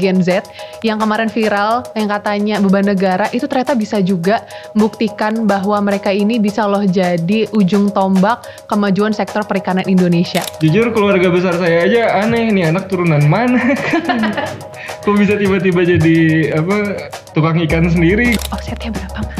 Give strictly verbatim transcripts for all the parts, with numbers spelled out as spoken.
Gen Z yang kemarin viral yang katanya beban negara itu ternyata bisa juga membuktikan bahwa mereka ini bisa loh jadi ujung tombak kemajuan sektor perikanan Indonesia. Jujur keluarga besar saya aja aneh, nih anak turunan mana kan? Kok bisa tiba-tiba jadi apa tukang ikan sendiri? Offsetnya berapa mas?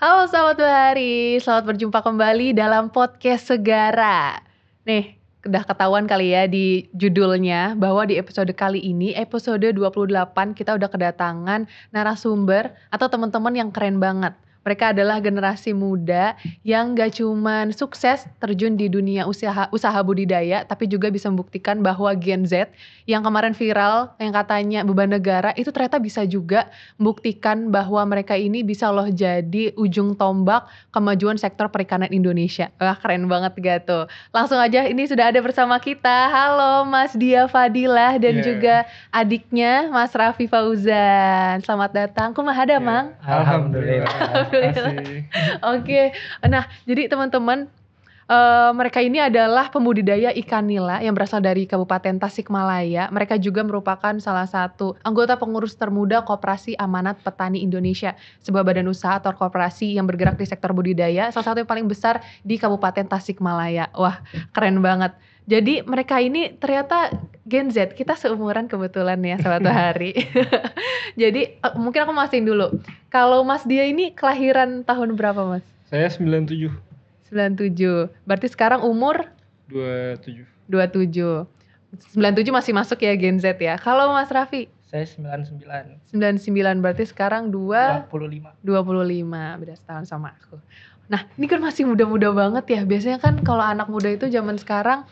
Halo sahabat bahari, selamat berjumpa kembali dalam Podcast Segara. Nih, udah ketahuan kali ya di judulnya bahwa di episode kali ini, episode dua puluh delapan, kita udah kedatangan narasumber atau teman-teman yang keren banget. Mereka adalah generasi muda yang gak cuman sukses terjun di dunia usaha, usaha budidaya, tapi juga bisa membuktikan bahwa Gen Z yang kemarin viral yang katanya beban negara itu ternyata bisa juga membuktikan bahwa mereka ini bisa loh jadi ujung tombak kemajuan sektor perikanan Indonesia. Wah keren banget gak tuh. Langsung aja ini sudah ada bersama kita. Halo Mas Dea Fadilah dan yeah. juga adiknya Mas Raffi Fauzan. Selamat datang. Kumaha yeah. Mang? Alhamdulillah. Alhamdulillah. Oke, okay. Nah jadi teman-teman uh, mereka ini adalah pembudidaya ikan nila yang berasal dari Kabupaten Tasikmalaya. Mereka juga merupakan salah satu anggota pengurus termuda Koperasi Amanat Petani Indonesia, sebuah badan usaha atau koperasi yang bergerak di sektor budidaya, salah satu yang paling besar di Kabupaten Tasikmalaya. Wah keren banget. Jadi mereka ini ternyata Gen Z, kita seumuran kebetulan ya sahabat bahari. Jadi mungkin aku masukin dulu. Kalau Mas Dia ini kelahiran tahun berapa Mas? Saya sembilan puluh tujuh. sembilan puluh tujuh. Berarti sekarang umur? dua puluh tujuh. dua puluh tujuh. sembilan puluh tujuh masih masuk ya Gen Z ya. Kalau Mas Raffi? Saya sembilan puluh sembilan. sembilan puluh sembilan berarti sekarang dua... dua puluh lima. dua puluh lima, beda setahun sama aku. Nah ini kan masih muda-muda banget ya. Biasanya kan kalau anak muda itu zaman sekarang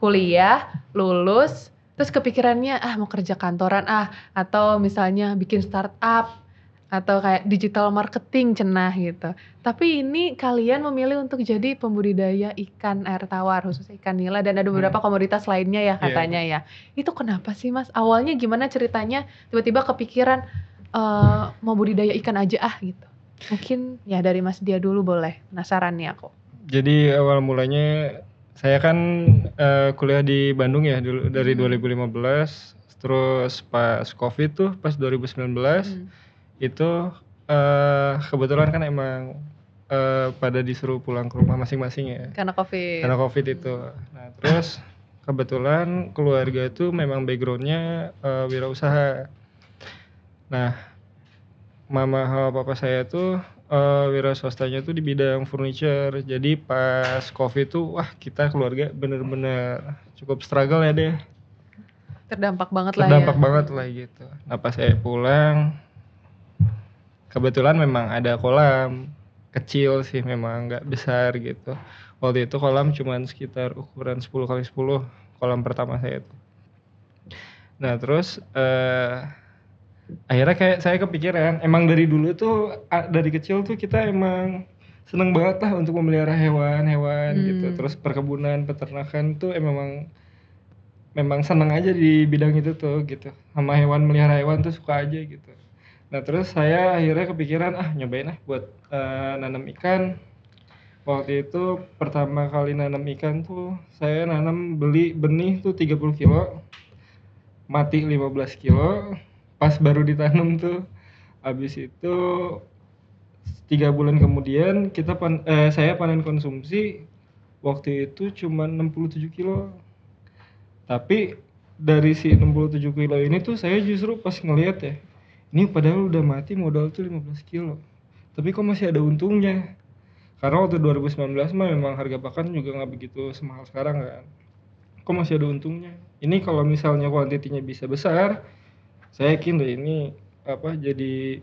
kuliah, lulus, terus kepikirannya ah mau kerja kantoran ah, atau misalnya bikin startup atau kayak digital marketing cenah gitu. Tapi ini kalian memilih untuk jadi pembudidaya ikan air tawar, khususnya ikan nila dan ada beberapa hmm. komoditas lainnya ya katanya yeah. ya. Itu kenapa sih Mas? Awalnya gimana ceritanya tiba-tiba kepikiran uh, mau budidaya ikan aja ah gitu. Mungkin ya dari Mas Dia dulu boleh, penasaran nih aku. Jadi awal mulanya saya kan uh, kuliah di Bandung ya dulu dari dua ribu lima belas, terus pas Covid tuh pas dua ribu sembilan belas hmm. itu uh, kebetulan kan emang uh, pada disuruh pulang ke rumah masing-masing ya. Karena Covid. Karena Covid itu. Nah terus kebetulan keluarga itu memang backgroundnya uh, wirausaha. Nah mama sama papa saya tuh Uh, wira swastanya tuh di bidang furniture. Jadi pas Covid tuh wah kita keluarga bener-bener cukup struggle ya deh. Terdampak banget Terdampak lah ya. Terdampak banget lah gitu. Nah pas saya pulang kebetulan memang ada kolam kecil sih, memang gak besar gitu. Waktu itu kolam cuman sekitar ukuran sepuluh kali sepuluh, kolam pertama saya tuh. Nah terus uh, akhirnya kayak saya kepikiran, emang dari dulu tuh, dari kecil tuh kita emang seneng banget lah untuk memelihara hewan-hewan hmm. gitu. Terus perkebunan, peternakan tuh emang memang seneng aja di bidang itu tuh gitu. Sama hewan, melihara hewan tuh suka aja gitu. Nah terus saya akhirnya kepikiran, ah nyobain lah buat uh, nanam ikan. Waktu itu pertama kali nanam ikan tuh, saya nanam beli benih tuh tiga puluh kilo, mati lima belas kilo. Pas baru ditanam tuh, habis itu tiga bulan kemudian kita pan, eh, saya panen konsumsi waktu itu cuma enam puluh tujuh kilo. Tapi dari si enam puluh tujuh kilo ini tuh saya justru pas ngelihat ya, ini padahal udah mati modal tuh lima belas kilo. Tapi kok masih ada untungnya? Karena waktu dua ribu sembilan belas mah memang harga pakan juga nggak begitu semahal sekarang kan. Kok masih ada untungnya? Ini kalau misalnya kuantitinya bisa besar, saya yakin deh ini apa jadi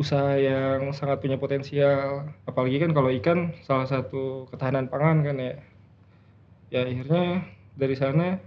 usaha yang sangat punya potensial. Apalagi kan kalau ikan salah satu ketahanan pangan kan ya. Ya akhirnya dari sana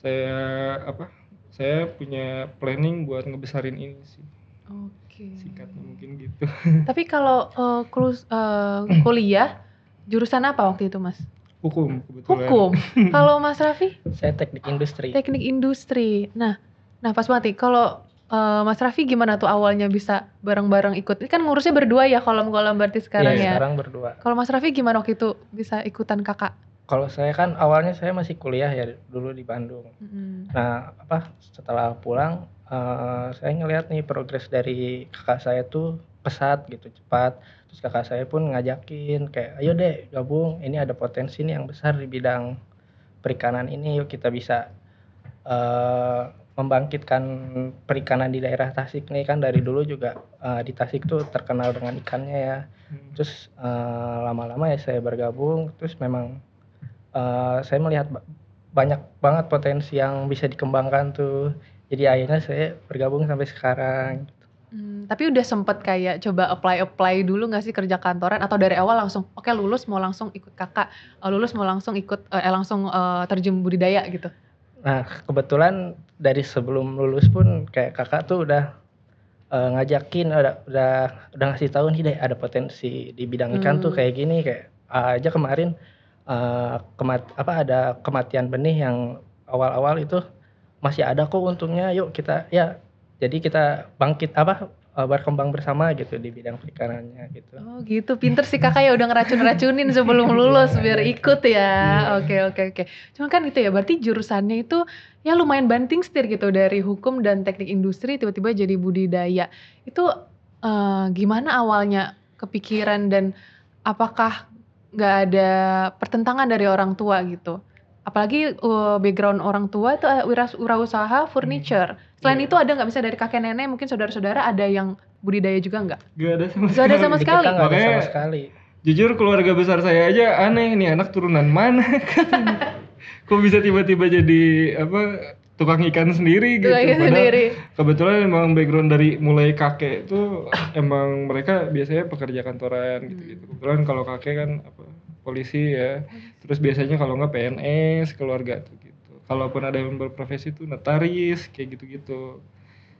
saya apa saya punya planning buat ngebesarin ini sih. Oke. Okay. Singkatnya mungkin gitu. Tapi kalau uh, kulus, uh, kuliah jurusan apa waktu itu, Mas? Hukum kebetulan. Hukum. Kalau Mas Raffi? Saya teknik industri. Teknik industri. Nah, nah pas banget. Kalau uh, Mas Raffi gimana tuh awalnya bisa bareng-bareng ikut? Ini kan ngurusnya berdua ya, kolam-kolam berarti sekarang yeah, ya. Iya, sekarang berdua. Kalau Mas Raffi gimana waktu itu bisa ikutan kakak? Kalau saya kan awalnya saya masih kuliah ya dulu di Bandung. Mm. Nah apa setelah pulang uh, saya ngelihat nih progres dari kakak saya tuh pesat gitu, cepat. Terus kakak saya pun ngajakin kayak ayo deh gabung, ini ada potensi nih yang besar di bidang perikanan ini, yuk kita bisa uh, membangkitkan perikanan di daerah Tasik nih, kan dari dulu juga uh, di Tasik tuh terkenal dengan ikannya ya. Mm. Terus uh, lama-lama ya saya bergabung, terus memang Uh, saya melihat ba- banyak banget potensi yang bisa dikembangkan tuh. Jadi akhirnya saya bergabung sampai sekarang. Hmm, tapi udah sempet kayak coba apply-apply dulu gak sih kerja kantoran? Atau dari awal langsung, oke okay, lulus mau langsung ikut kakak, lulus mau langsung ikut, eh, langsung eh, terjun budidaya gitu? Nah kebetulan dari sebelum lulus pun kayak kakak tuh udah eh, ngajakin, udah, udah udah ngasih tahu nih deh ada potensi di bidang ikan hmm. tuh kayak gini. Kayak aja kemarin. Uh, kemat apa ada kematian benih yang awal-awal itu masih ada kok untungnya, yuk kita ya jadi kita bangkit apa uh, berkembang bersama gitu di bidang perikanannya gitu. Oh gitu, pinter sih kakak ya udah ngeracun-racunin sebelum lulus biar ikut ya. Oke oke oke. Cuman kan gitu ya, berarti jurusannya itu ya lumayan banting setir gitu, dari hukum dan teknik industri tiba-tiba jadi budidaya. Itu uh, gimana awalnya kepikiran, dan apakah nggak ada pertentangan dari orang tua gitu? Apalagi uh, background orang tua itu uh, wirausaha furniture. Selain yeah. itu ada nggak, bisa dari kakek nenek mungkin saudara-saudara ada yang budidaya juga nggak? Nggak ada sama, gak ada sama sekali. Nggak ada sama sekali. Jujur keluarga besar saya aja aneh, nih anak turunan mana kan? Kok bisa tiba-tiba jadi apa tukang ikan sendiri gitu? Tukang sendiri. Kebetulan emang background dari mulai kakek itu emang mereka biasanya pekerja kantoran gitu-gitu. Kebetulan kalau kakek kan apa polisi ya, terus biasanya kalau nggak P N S keluarga tuh gitu. Kalaupun ada yang berprofesi tuh notaris kayak gitu-gitu.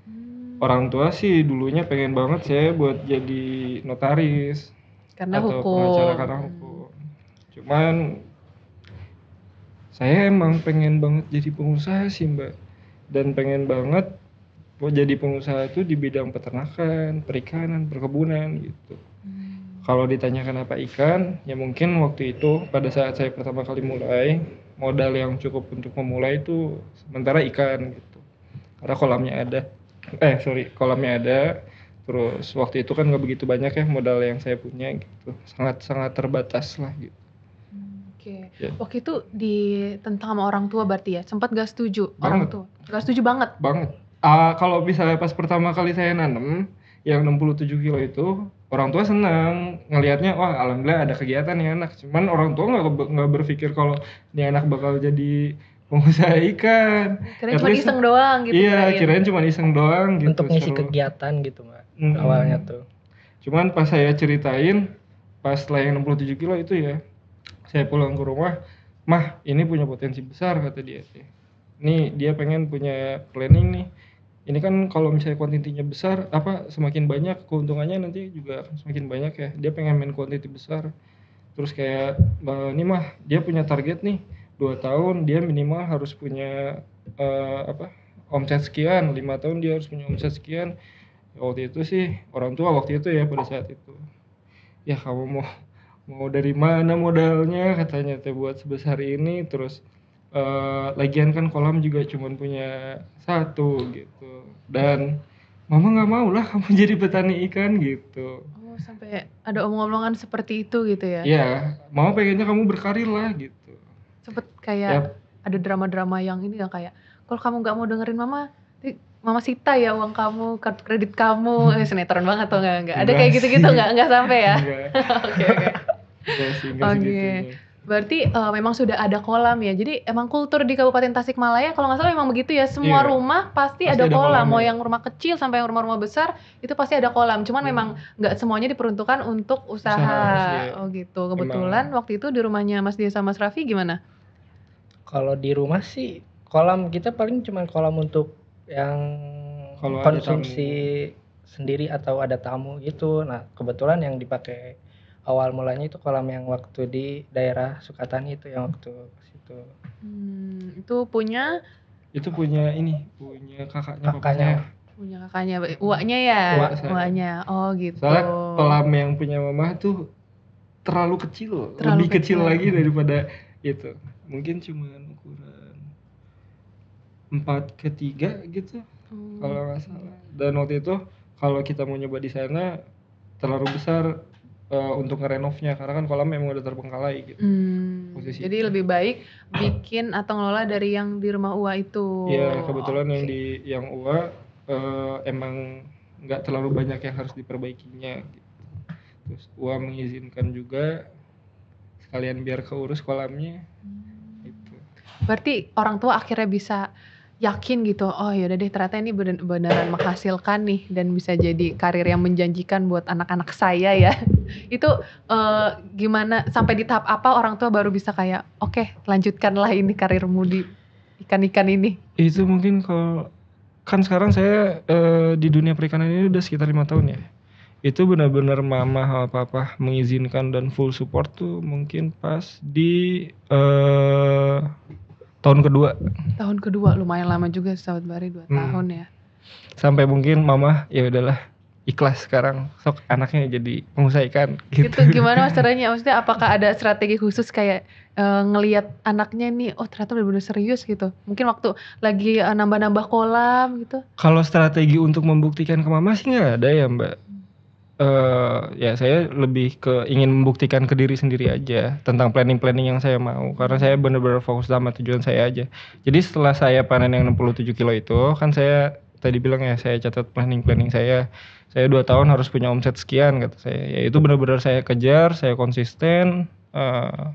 Hmm. Orang tua sih dulunya pengen banget saya buat jadi notaris karena atau hukum. Pengacara karena hukum. Cuman saya emang pengen banget jadi pengusaha sih Mbak, dan pengen banget mau jadi pengusaha itu di bidang peternakan, perikanan, perkebunan gitu. Hmm. Kalau ditanya kenapa ikan, ya mungkin waktu itu pada saat saya pertama kali mulai, modal yang cukup untuk memulai itu sementara ikan gitu. Karena kolamnya ada, eh sorry kolamnya ada, terus waktu itu kan nggak begitu banyak ya modal yang saya punya gitu, sangat-sangat terbatas lah gitu. Oke, okay. yeah. Waktu itu di tentang sama orang tua berarti ya, sempat gak setuju banget. Orang tua gak setuju banget? Banget, uh, kalau misalnya pas pertama kali saya nanem yang enam puluh tujuh kilo itu, orang tua senang ngelihatnya, wah alhamdulillah ada kegiatan nih anak. Cuman orang tua gak, gak berpikir kalau ini anak bakal jadi pengusaha ikan. Kirain cuma iseng doang gitu. Iya, kirain cuma iseng doang gitu. Untuk ngisi seru. Kegiatan gitu Mbak, mm-hmm. awalnya tuh. Cuman pas saya ceritain, pas setelah yang enam puluh tujuh kilo itu ya, saya pulang ke rumah, mah ini punya potensi besar kata dia. Nih dia pengen punya planning nih. Ini kan kalau misalnya kuantitinya besar, apa semakin banyak keuntungannya nanti juga semakin banyak ya. Dia pengen main kuantiti besar. Terus kayak ini mah dia punya target nih dua tahun dia minimal harus punya uh, apa omset sekian, lima tahun dia harus punya omset sekian. Waktu itu sih orang tua waktu itu ya pada saat itu. Ya kamu mau mau dari mana modalnya katanya teh buat sebesar ini, terus uh, lagian kan kolam juga cuma punya satu gitu, dan mama nggak mau lah kamu jadi petani ikan gitu. Oh sampai ada omong-omongan seperti itu gitu ya? Iya, mama pengennya kamu berkarir lah gitu. Sempet kayak ya. Ada drama-drama yang ini nggak, kayak kalau kamu nggak mau dengerin mama, mama sita ya uang kamu, kartu kredit kamu. Eh, sinetron banget atau nggak? Nggak ada kayak gitu-gitu nggak? Nggak sampai ya? Oke oke. Oke. Berarti uh, memang sudah ada kolam ya. Jadi emang kultur di Kabupaten Tasikmalaya kalau nggak salah memang begitu ya. Semua yeah. rumah pasti, pasti ada, ada kolam. kolam. Mau yang rumah kecil sampai yang rumah-rumah besar itu pasti ada kolam. Cuman yeah. memang nggak semuanya diperuntukkan untuk usaha. usaha ya. Oh gitu. Kebetulan memang. Waktu itu di rumahnya Mas Dea sama Mas Raffi gimana? Kalau di rumah sih kolam kita paling cuma kolam untuk yang kalo konsumsi sendiri atau ada tamu gitu. Nah kebetulan yang dipakai awal mulanya itu kolam yang waktu di daerah Sukatani itu yang waktu situ. Hmm, itu punya? Itu punya ini, punya kakaknya. Kakaknya. Papanya. Punya kakaknya, uaknya ya? Uak, uaknya, oh gitu. Soalnya kolam yang punya mama tuh terlalu kecil, terlalu lebih kecil, kecil lagi daripada itu. Mungkin cuma ukuran empat ke tiga gitu, hmm. kalau nggak salah. Dan waktu itu kalau kita mau nyoba di sana terlalu besar uh, untuk ngerenovnya, karena kan kolam memang udah terbengkalai gitu. Hmm. Posisi jadi itu. Lebih baik bikin atau ngelola dari yang di rumah U A itu. Iya, kebetulan oh, yang okay. di yang U A uh, emang nggak terlalu banyak yang harus diperbaikinya gitu. Terus U A mengizinkan juga sekalian biar keurus kolamnya. Hmm. Itu. Berarti orang tua akhirnya bisa yakin gitu, oh yaudah deh ternyata ini bener- beneran menghasilkan nih dan bisa jadi karir yang menjanjikan buat anak-anak saya ya. Itu eh, gimana sampai di tahap apa orang tua baru bisa kayak oke okay, lanjutkanlah ini karirmu di ikan-ikan ini. Itu mungkin kalau kan sekarang saya eh, di dunia perikanan ini udah sekitar lima tahun ya. Itu benar-benar mama sama papa mengizinkan dan full support tuh mungkin pas di uh, tahun kedua. Tahun kedua lumayan lama juga sahabat Bari dua hmm. tahun ya. Sampai mungkin mama ya udahlah ikhlas sekarang sok anaknya jadi pengusaha ikan. Gitu, gitu gimana mas caranya? Maksudnya apakah ada strategi khusus kayak uh, ngelihat anaknya nih oh ternyata benar-benar serius gitu. Mungkin waktu lagi uh, nambah-nambah kolam gitu. Kalau strategi untuk membuktikan ke mama sih nggak ada ya mbak. Uh, ya saya lebih ke ingin membuktikan ke diri sendiri aja tentang planning-planning yang saya mau, karena saya benar-benar fokus sama tujuan saya aja. Jadi setelah saya panen yang enam puluh tujuh kilo itu kan saya tadi bilang ya saya catat planning-planning saya, saya dua tahun harus punya omset sekian kata saya, ya itu benar-benar saya kejar, saya konsisten. Uh,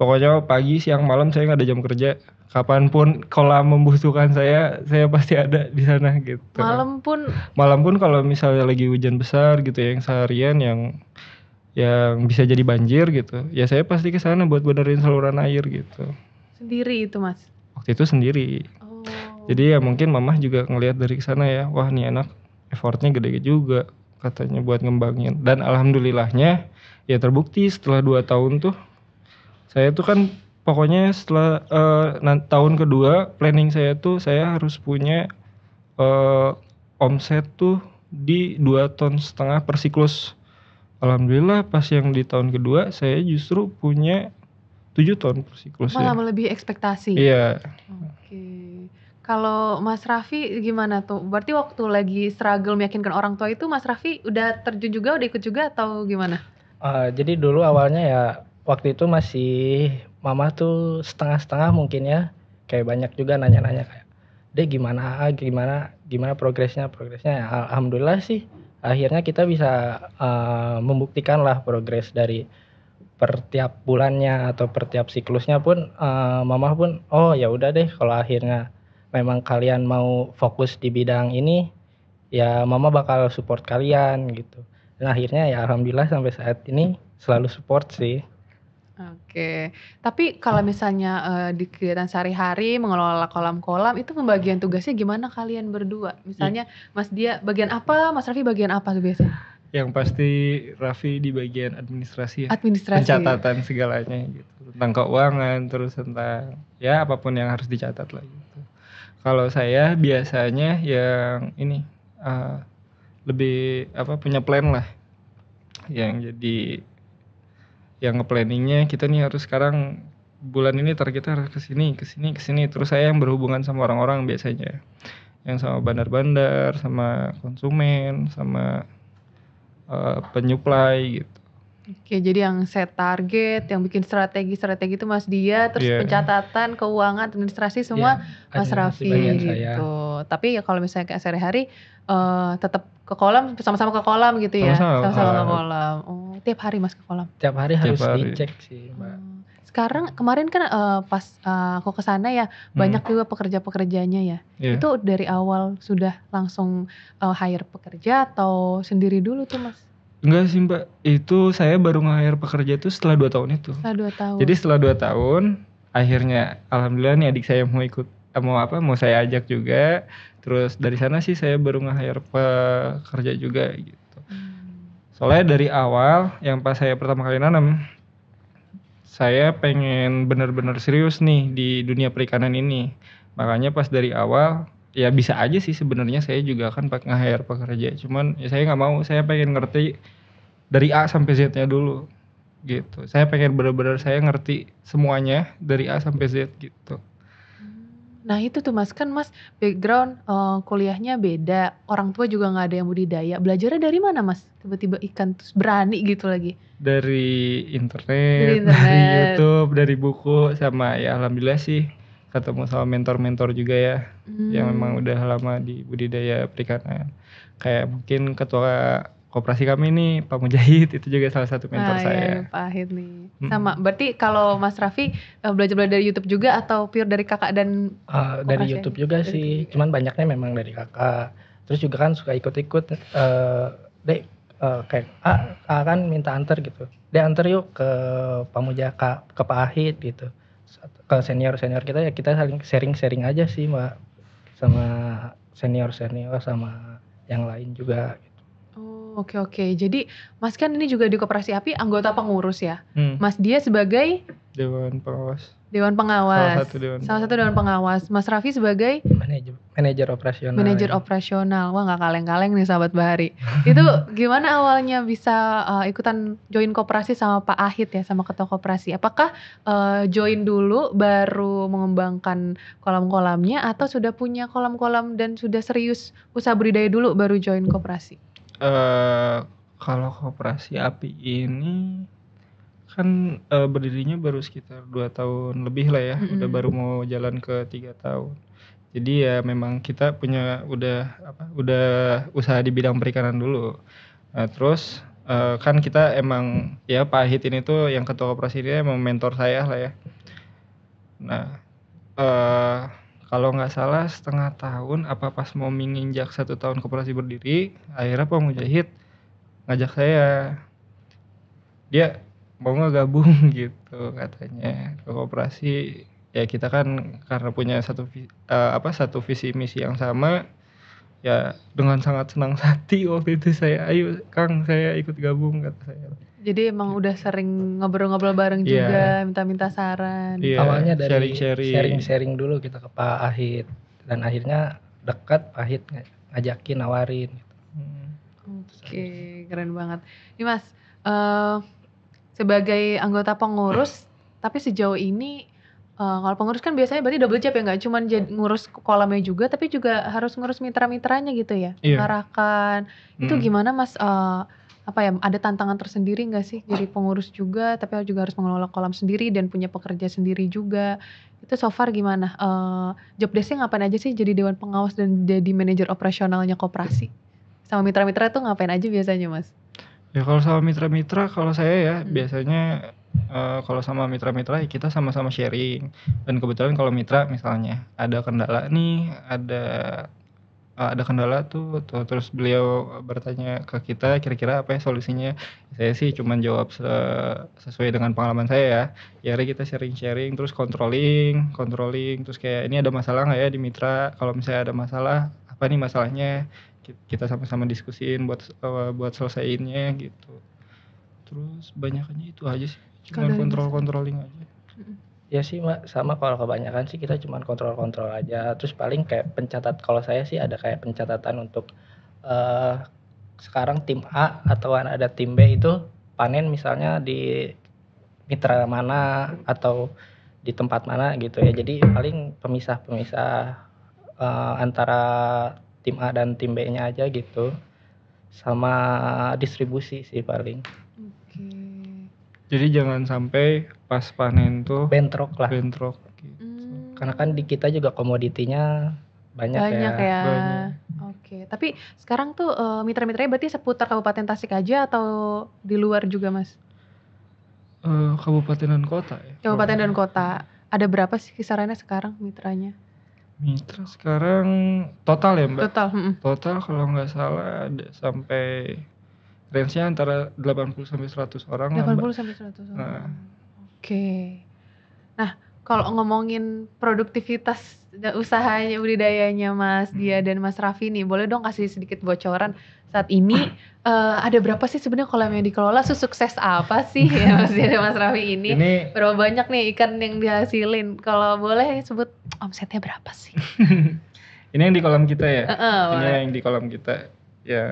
pokoknya pagi, siang, malam saya gak ada jam kerja, kapanpun kolam membutuhkan saya, saya pasti ada di sana gitu. Malam pun? Malam pun kalau misalnya lagi hujan besar gitu ya, yang seharian yang yang bisa jadi banjir gitu, ya saya pasti ke sana buat benerin saluran air gitu. Sendiri itu mas? Waktu itu sendiri. Oh. Jadi ya mungkin mamah juga ngelihat dari sana ya, wah nih anak effortnya gede juga katanya buat ngembangin. Dan alhamdulillahnya ya terbukti setelah dua tahun tuh, saya tuh kan pokoknya setelah uh, tahun kedua planning saya tuh saya harus punya uh, omset tuh di dua ton setengah per siklus. Alhamdulillah pas yang di tahun kedua saya justru punya tujuh ton per siklus. Malah ya. Lebih ekspektasi. Iya. Oke. Okay. Kalau Mas Raffi gimana tuh? Berarti waktu lagi struggle meyakinkan orang tua itu Mas Raffi udah terjun juga, udah ikut juga atau gimana? Uh, jadi dulu awalnya ya waktu itu masih mama tuh setengah-setengah mungkin ya, kayak banyak juga nanya-nanya kayak, deh gimana, gimana, gimana progresnya, progresnya. Alhamdulillah sih, akhirnya kita bisa uh, membuktikan lah progres dari per tiap bulannya atau per tiap siklusnya pun, uh, mama pun, oh ya udah deh, kalau akhirnya memang kalian mau fokus di bidang ini, ya mama bakal support kalian gitu. Dan akhirnya ya alhamdulillah sampai saat ini selalu support sih. Oke, okay. Tapi kalau misalnya uh, di kegiatan sehari-hari mengelola kolam-kolam itu pembagian tugasnya gimana kalian berdua? Misalnya yeah. Mas Dia bagian apa, Mas Raffi bagian apa biasanya? Yang pasti Raffi di bagian administrasi, ya. administrasi. Pencatatan segalanya gitu, tentang keuangan, terus tentang ya apapun yang harus dicatat lah gitu. Kalau saya biasanya yang ini uh, lebih apa punya plan lah, yang jadi yang ngeplanningnya kita nih harus sekarang bulan ini targetnya harus kesini, kesini, kesini. Terus saya yang berhubungan sama orang-orang biasanya, yang sama bandar-bandar, sama konsumen, sama uh, penyuplai gitu. Oke, jadi yang set target, yang bikin strategi-strategi itu Mas Dia, terus yeah. pencatatan, keuangan, administrasi semua yeah. Mas Raffi gitu. Tapi ya kalau misalnya kayak sehari-hari uh, tetap ke kolam, sama-sama ke kolam gitu ya, sama-sama, sama-sama ke kolam. Oh, tiap hari Mas ke kolam. Tiap hari tiap harus hari. Dicek sih, Mbak. Hmm. Sekarang kemarin kan uh, pas uh, aku kesana ya hmm. banyak juga pekerja-pekerjanya ya. Yeah. Itu dari awal sudah langsung uh, hire pekerja atau sendiri dulu tuh Mas? Enggak sih mbak, itu saya baru nge-hire pekerja itu setelah dua tahun itu. Setelah dua tahun. Jadi setelah dua tahun akhirnya alhamdulillah nih adik saya mau ikut, mau apa, mau saya ajak juga. Terus dari sana sih saya baru nge-hire pekerja juga gitu. Soalnya dari awal yang pas saya pertama kali nanam, saya pengen bener-bener serius nih di dunia perikanan ini. Makanya pas dari awal, ya bisa aja sih sebenarnya saya juga kan pakai nge-hire pekerja. Cuman ya saya nggak mau, saya pengen ngerti dari A sampai Z-nya dulu gitu. Saya pengen bener-bener saya ngerti semuanya dari A sampai Z gitu. Nah itu tuh mas, kan mas background uh, kuliahnya beda, orang tua juga gak ada yang budidaya, belajarnya dari mana mas? Tiba-tiba ikan terus berani gitu lagi? Dari internet, dari internet, dari YouTube, dari buku, sama ya alhamdulillah sih ketemu sama mentor-mentor juga ya, hmm. yang memang udah lama di budidaya perikanan. Kayak mungkin ketua koperasi kami nih, Pak Mujahid, itu juga salah satu mentor ah, saya. Iya, Pak Ahit nih. Sama, berarti kalau Mas Raffi belajar-belajar dari YouTube juga atau pure dari kakak dan uh, dari YouTube juga dari sih, juga. Cuman banyaknya memang dari kakak. Terus juga kan suka ikut-ikut, uh, dek uh, kayak A, A kan minta antar gitu. Dek antar yuk ke Pak Mujahid, ke, ke Pak Ahit gitu. Ke senior-senior kita ya kita saling sharing-sharing aja sih mbak. Sama senior-senior sama yang lain juga. Oke oke, jadi Mas kan ini juga di Koperasi Api anggota pengurus ya, hmm. Mas dia sebagai Dewan Pengawas. Dewan Pengawas. Salah satu Dewan. Salah satu Dewan Pengawas. Mas Raffi sebagai manajer manajer operasional. Manajer operasional, wah nggak kaleng-kaleng nih sahabat Bahari. Itu gimana awalnya bisa uh, ikutan join koperasi sama Pak Ahit ya, sama ketua koperasi? Apakah uh, join dulu baru mengembangkan kolam-kolamnya atau sudah punya kolam-kolam dan sudah serius usaha budidaya dulu baru join koperasi? Uh, kalau Koperasi Api ini kan uh, berdirinya baru sekitar dua tahun lebih lah ya, mm-hmm. udah baru mau jalan ke tiga tahun. Jadi ya memang kita punya udah apa udah usaha di bidang perikanan dulu. Nah, terus uh, kan kita emang ya Pak Ahit ini tuh yang ketua koperasi dia emang mentor saya lah ya. Nah uh, kalau nggak salah setengah tahun apa pas mau menginjak satu tahun koperasi berdiri, akhirnya Pak Mujahid ngajak saya, dia mau nggak gabung gitu katanya ke koperasi. Ya kita kan karena punya satu uh, apa satu visi misi yang sama, ya dengan sangat senang hati waktu itu saya, ayo Kang saya ikut gabung kata saya. Jadi emang udah sering ngobrol-ngobrol bareng juga, yeah. minta-minta saran. Yeah. Awalnya dari sharing-sharing. sharing-sharing dulu kita ke Pak Ahit. Dan akhirnya dekat Pak Ahit ngajakin, nawarin. Gitu. Hmm. Oke, okay, keren banget. Ini Mas, uh, sebagai anggota pengurus, tapi sejauh ini uh, kalau pengurus kan biasanya berarti double job ya, nggak cuma ngurus kolamnya juga, tapi juga harus ngurus mitra-mitranya gitu ya, yeah. mengarahkan. Itu hmm. gimana Mas? Uh, apa ya, ada tantangan tersendiri nggak sih jadi pengurus juga tapi juga harus mengelola kolam sendiri dan punya pekerja sendiri juga? Itu so far gimana uh, job desk-nya ngapain aja sih jadi dewan pengawas dan jadi manajer operasionalnya koperasi? Sama mitra-mitra tuh ngapain aja biasanya mas? Ya kalau sama mitra-mitra kalau saya ya hmm. biasanya uh, kalau sama mitra-mitra ya kita sama-sama sharing, dan kebetulan kalau mitra misalnya ada kendala nih, ada ada kendala tuh, tuh terus beliau bertanya ke kita kira-kira apa ya solusinya. Saya sih cuman jawab se- sesuai dengan pengalaman saya ya. Ya kita sharing-sharing terus controlling, controlling terus kayak ini ada masalah nggak ya di mitra, kalau misalnya ada masalah apa nih masalahnya, kita sama-sama diskusin buat buat selesaiinnya gitu. Terus banyaknya itu aja sih, cuman kontrol-kontrolling aja. Ya sih Mbak, sama kalau kebanyakan sih kita cuma kontrol-kontrol aja. Terus paling kayak pencatat, kalau saya sih ada kayak pencatatan untuk uh, sekarang tim A atau ada tim B itu panen misalnya di mitra mana atau di tempat mana gitu ya. Jadi paling pemisah-pemisah uh, antara tim A dan tim B-nya aja gitu. Sama distribusi sih paling. Oke. Jadi jangan sampai pas panen tuh bentrok lah. Bentrok gitu. Hmm. Karena kan di kita juga komoditinya banyak, banyak ya. ya. Banyak ya. Oke, tapi sekarang tuh uh, mitra-mitranya berarti seputar Kabupaten Tasik aja atau di luar juga, Mas? Uh, kabupaten dan kota ya. Kabupaten dan kota. Ada berapa sih kisarannya sekarang mitranya? Mitra sekarang total ya, Mbak? Total, mm-mm. Total kalau nggak salah ada sampai range-nya antara delapan puluh sampai seratus orang. delapan puluh sampai seratus orang. Nah. Oke. Nah, kalau ngomongin produktivitas usahanya, budidayanya Mas Dia dan Mas Raffi nih, boleh dong kasih sedikit bocoran saat ini uh, ada berapa sih sebenarnya kolam yang dikelola, sesukses apa sih ya Mas Dia dan Mas Raffi ini, ini berapa banyak nih ikan yang dihasilin, kalau boleh sebut omsetnya berapa sih? Ini yang di kolam kita ya, uh-uh, ini boleh. yang di kolam kita ya.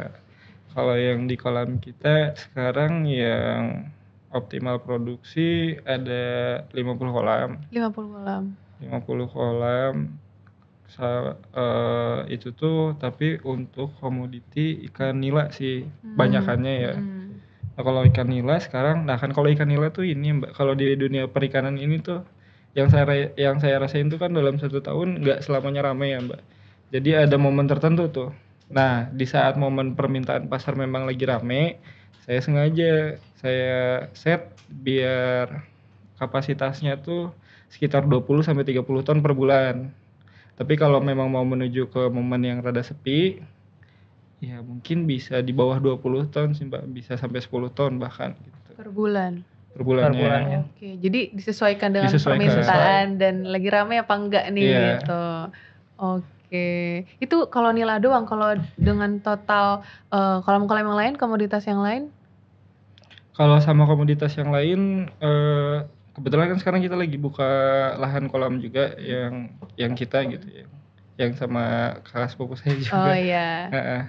Kalau yang di kolam kita sekarang yang optimal produksi ada lima puluh kolam lima puluh kolam lima puluh kolam sa, uh, itu tuh tapi untuk komoditi ikan nila sih hmm. banyakannya ya. hmm. Nah kalau ikan nila sekarang, nah kan kalau ikan nila tuh ini Mbak, kalau di dunia perikanan ini tuh yang saya yang saya rasain tuh kan dalam satu tahun nggak selamanya ramai ya Mbak, jadi ada momen tertentu tuh. Nah di saat momen permintaan pasar memang lagi rame, saya sengaja saya set biar kapasitasnya tuh sekitar dua puluh sampai tiga puluh ton per bulan. Tapi kalau memang mau menuju ke momen yang rada sepi, ya mungkin bisa di bawah dua puluh ton sih Mbak, bisa sampai sepuluh ton bahkan gitu. Per bulan. Per bulannya. Per bulannya. Oke, jadi disesuaikan dengan disesuaikan. permintaan dan lagi ramai apa enggak nih yeah. gitu. Oke. Oke, itu kalau nila doang, kalau dengan total uh, kolam-kolam yang lain, komoditas yang lain? Kalau sama komoditas yang lain, uh, kebetulan kan sekarang kita lagi buka lahan kolam juga yang yang kita gitu ya, yang sama kelas pupus saya juga. Oh iya. Uh,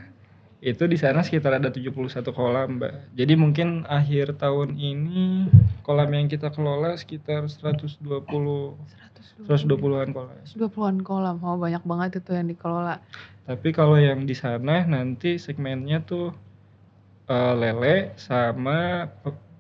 itu di sana sekitar ada tujuh puluh satu kolam Mbak. Jadi mungkin akhir tahun ini kolam yang kita kelola sekitar seratus dua puluh seratus dua puluhan kolam. dua puluhan kolam, oh banyak banget itu yang dikelola. Tapi kalau yang di sana nanti segmennya tuh uh, lele sama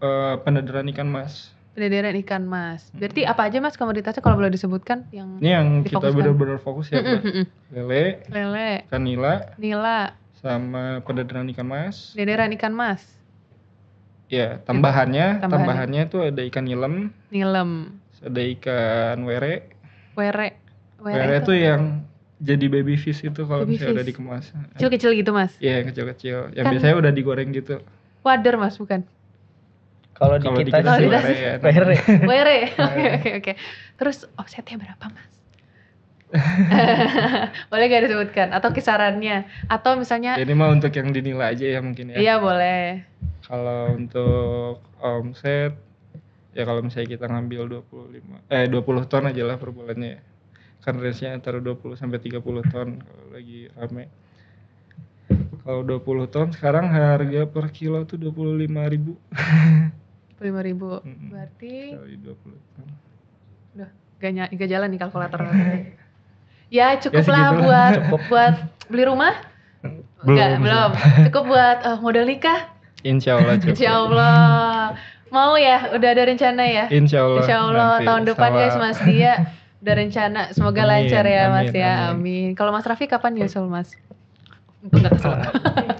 uh, pendedaran ikan mas. Pendedaran ikan mas. Berarti hmm. apa aja Mas komoditasnya kalau boleh disebutkan yang Ini yang difokuskan? Kita benar-benar fokus ya, Mbak. Mm-hmm. Lele, lele, ikan nila, nila, sama pendedaran ikan mas. Pendedaran ikan mas. Ya, tambahannya, tambahannya, tambahannya tuh ada ikan nilem. Nilem. Ada ikan were. Were. Were, were itu, itu yang jadi baby fish itu kalau misalnya ada dikemas. Kecil-kecil gitu Mas? Iya kecil-kecil. Yang kan biasanya udah digoreng gitu. Wader Mas bukan? Kalau di kita sih were ya. Were. Were. Oke oke oke. Terus offsetnya berapa Mas? Boleh gak disebutkan? Atau kisarannya? Atau misalnya? Ini mah untuk yang dinilai aja ya mungkin ya. Iya boleh. Kalau untuk omset, ya kalau misalnya kita ngambil dua puluh ton aja lah per bulannya ya. Kan range-nya antara dua puluh sampai tiga puluh ton kalau lagi rame. Kalau dua puluh ton sekarang harga per kilo tuh dua puluh lima ribu. dua puluh lima ribu. Berarti kali dua puluh ton. Udah, gak, ny- gak jalan nih kalkulator. Ya, cukuplah ya, buat cukup. buat beli rumah? Belum. Gak, belum. Cukup buat uh, modal nikah? Insya Allah cukup. Insya Allah. Mau ya, udah ada rencana ya? Insya Allah, Insya Allah tahun depan guys Mas Dia udah rencana, semoga amin, lancar ya amin, Mas ya, amin, amin. Kalau Mas Raffi kapan nyusul Mas? Untung gak kesel.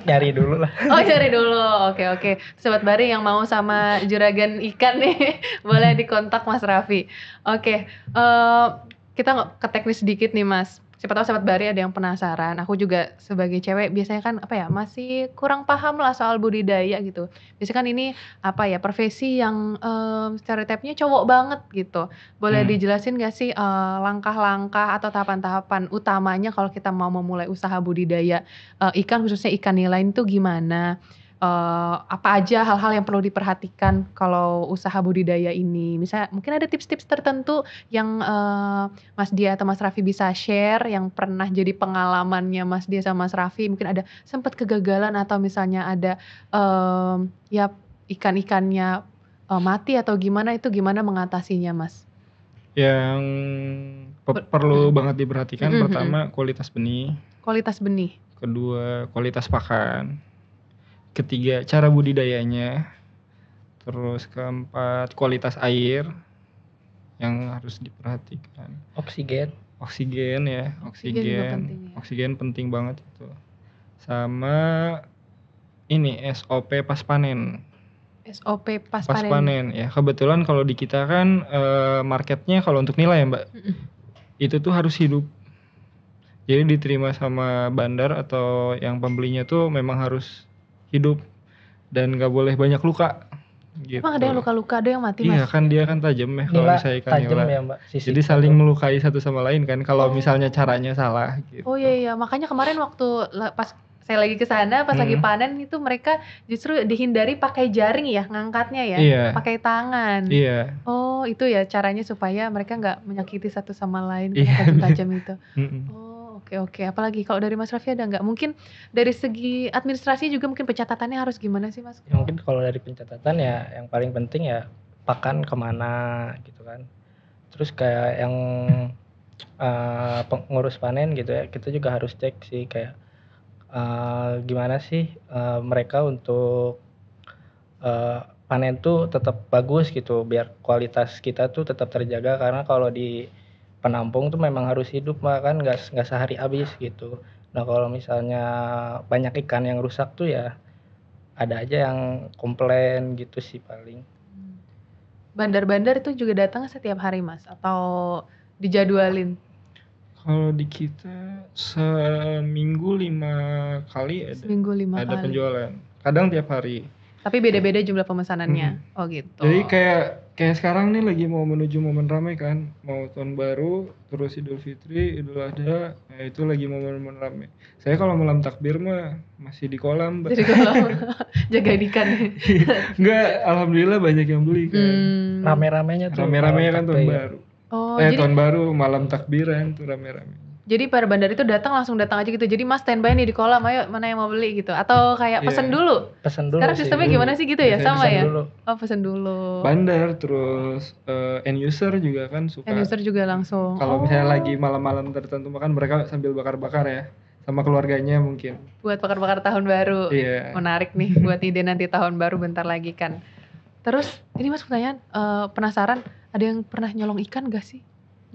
Nyari dulu lah. Oh nyari dulu, oke oke. Sobat Bari yang mau sama juragan ikan nih, boleh dikontak Mas Raffi. Oke, uh, kita ke teknis sedikit nih Mas. Siapa tahu Sobat Bari ada yang penasaran. Aku juga sebagai cewek biasanya kan apa ya masih kurang paham lah soal budidaya gitu. Biasanya kan ini apa ya profesi yang um, stereotipnya cowok banget gitu. Boleh hmm. dijelasin gak sih uh, langkah-langkah atau tahapan-tahapan utamanya kalau kita mau memulai usaha budidaya uh, ikan khususnya ikan nila itu gimana? Uh, apa aja hal-hal yang perlu diperhatikan kalau usaha budidaya ini, misalnya mungkin ada tips-tips tertentu yang uh, Mas Dia atau Mas Raffi bisa share yang pernah jadi pengalamannya Mas Dia sama Mas Raffi, mungkin ada sempat kegagalan atau misalnya ada um, ya ikan-ikannya uh, mati atau gimana, itu gimana mengatasinya Mas? Yang pe- perlu banget diperhatikan mm-hmm. pertama kualitas benih, kualitas benih, kedua kualitas pakan, ketiga cara budidayanya, terus keempat kualitas air yang harus diperhatikan. Oksigen. Oksigen ya, oksigen. Oksigen, penting, ya. Oksigen penting banget itu. Sama ini S O P pas panen. S O P pas, pas panen. panen. Ya, kebetulan kalau di kita kan eh, marketnya kalau untuk nila ya Mbak, Mm-mm. itu tuh harus hidup. Jadi diterima sama bandar atau yang pembelinya tuh memang harus hidup dan gak boleh banyak luka. Gitu. Emang ada yang luka-luka, ada yang mati, Mas? Iya kan, dia kan tajam ya kalau misalnya ikan tajam ya, Mbak. Sisi jadi saling itu melukai satu sama lain kan kalau oh. misalnya caranya salah gitu. Oh iya iya, makanya kemarin waktu pas saya lagi ke sana, pas hmm. lagi panen itu mereka justru dihindari pakai jaring ya ngangkatnya ya, iya. pakai tangan. Iya. Oh, itu ya caranya supaya mereka nggak menyakiti satu sama lain iya. karena tajam-tajam itu. Oh, oke oke. Apalagi kalau dari Mas Raffi ada nggak? Mungkin dari segi administrasi juga mungkin pencatatannya harus gimana sih, Mas? Ya, mungkin kalau dari pencatatan ya yang paling penting ya pakan kemana gitu kan. Terus kayak yang uh, pengurus panen gitu ya, kita juga harus cek sih kayak Uh, gimana sih uh, mereka untuk uh, panen tuh tetap bagus gitu biar kualitas kita tuh tetap terjaga, karena kalau di penampung tuh memang harus hidup kan, nggak nggak sehari habis gitu. Nah kalau misalnya banyak ikan yang rusak tuh ya ada aja yang komplain gitu sih. Paling bandar-bandar itu juga datang setiap hari, Mas, atau dijadwalin? Kalau di kita seminggu lima kali ada, seminggu lima ada kali. Penjualan. Kadang tiap hari. Tapi beda-beda jumlah pemesanannya. Hmm. Oh gitu. Jadi kayak kayak sekarang nih lagi mau menuju momen ramai kan, mau tahun baru, terus Idul Fitri, Idul Adha, nah itu lagi momen-momen ramai. Saya kalau malam takbir mah masih di kolam. Jadi kolam jaga ikan. Enggak, alhamdulillah banyak yang beli kan. Hmm. Rame-ramenya tuh. Rame-ramenya kan tahun ya. baru. Oh, eh, jadi tahun baru malam takbiran tuh rame-rame. Jadi para bandar itu datang langsung datang aja gitu. Jadi Mas standby nih di kolam, ayo mana yang mau beli gitu. Atau kayak pesen yeah. dulu. Pesen dulu. Sekarang sistemnya gimana sih gitu ya? Pesan sama pesan ya. Dulu. Oh, pesen dulu. Bandar terus uh, end user juga kan suka. End user juga langsung. Kalau oh. misalnya lagi malam-malam tertentu makan, mereka sambil bakar-bakar ya. Sama keluarganya mungkin. Buat bakar-bakar tahun baru. Iya. Yeah. Menarik nih buat ide nanti tahun baru bentar lagi kan. Terus ini Mas pertanyaan uh, penasaran. Ada yang pernah nyolong ikan gak sih?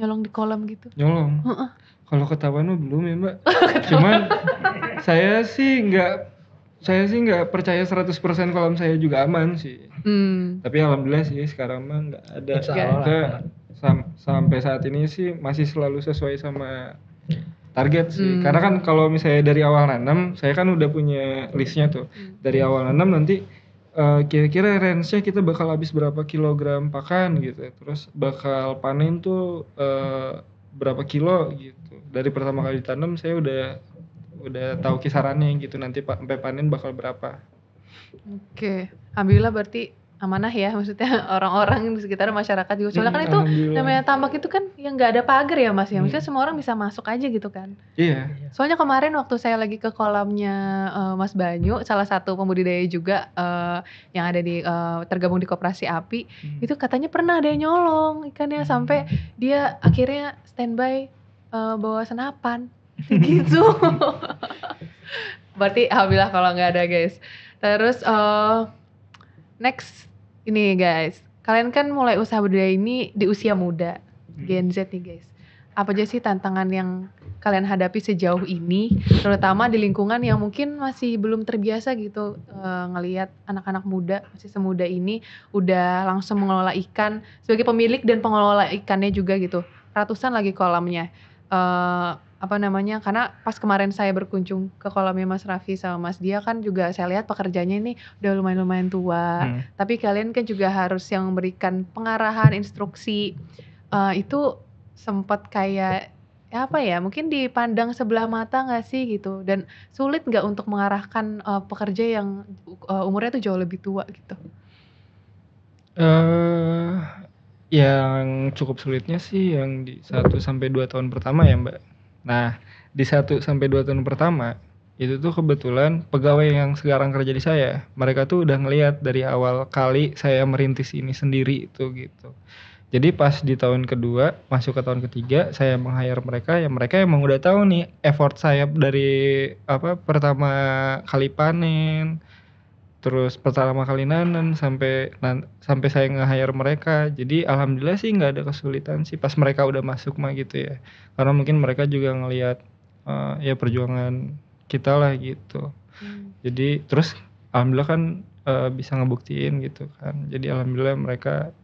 Nyolong di kolam gitu? Nyolong? Uh-uh. Kalau ketahuan mah belum ya, Mbak. Cuman saya sih gak, saya sih gak percaya seratus persen kolam saya juga aman sih. Hmm. Tapi alhamdulillah sih sekarang mah gak ada. Kita sam- sampai saat ini sih masih selalu sesuai sama target sih. Hmm. Karena kan kalau misalnya dari awal nanam, saya kan udah punya listnya tuh. Hmm. Dari awal nanam nanti Uh, kira-kira range-nya kita bakal habis berapa kilogram pakan gitu, terus bakal panen tuh uh, berapa kilo gitu. Dari pertama kali ditanam saya udah udah tahu kisarannya gitu, nanti sampai panen bakal berapa. Oke, alhamdulillah berarti amanah ya, maksudnya orang-orang di sekitar masyarakat juga. Soalnya hmm, kan itu namanya tambak itu kan yang nggak ada pagar ya, Mas ya, maksudnya hmm. semua orang bisa masuk aja gitu kan. Iya. Soalnya kemarin waktu saya lagi ke kolamnya uh, Mas Banyu, salah satu pembudidaya juga uh, yang ada di uh, tergabung di Koperasi Api, hmm. itu katanya pernah ada yang nyolong ikannya sampai dia akhirnya standby uh, bawa senapan gitu. Berarti alhamdulillah kalau nggak ada, guys. Terus uh, next ini, guys, kalian kan mulai usaha budidaya ini di usia muda, hmm. Gen Z nih, guys. Apa aja sih tantangan yang kalian hadapi sejauh ini, terutama di lingkungan yang mungkin masih belum terbiasa gitu e, ngelihat anak-anak muda masih semuda ini udah langsung mengelola ikan sebagai pemilik dan pengelola ikannya juga gitu, ratusan lagi kolamnya. E, apa namanya, karena pas kemarin saya berkunjung ke kolamnya Mas Raffi sama Mas Dia kan juga saya lihat pekerjanya ini udah lumayan-lumayan tua, hmm. tapi kalian kan juga harus yang memberikan pengarahan, instruksi. Uh, itu sempat kayak ya apa ya, mungkin dipandang sebelah mata gak sih gitu, dan sulit gak untuk mengarahkan uh, pekerja yang uh, umurnya tuh jauh lebih tua gitu? Uh, yang cukup sulitnya sih yang di satu sampai dua tahun pertama ya, Mbak. Nah, di satu sampai dua tahun pertama, itu tuh kebetulan pegawai yang sekarang kerja di saya, mereka tuh udah ngelihat dari awal kali saya merintis ini sendiri itu gitu. Jadi pas di tahun kedua, masuk ke tahun ketiga, saya meng-hire mereka, ya mereka emang udah tahu nih effort saya dari apa pertama kali panen, terus pertama kali nanam sampai nan, sampai saya nge-hire mereka. Jadi alhamdulillah sih nggak ada kesulitan sih pas mereka udah masuk mah gitu ya, karena mungkin mereka juga ngelihat uh, ya perjuangan kita lah gitu. Hmm. Jadi terus alhamdulillah kan uh, bisa ngebuktiin gitu kan, jadi alhamdulillah mereka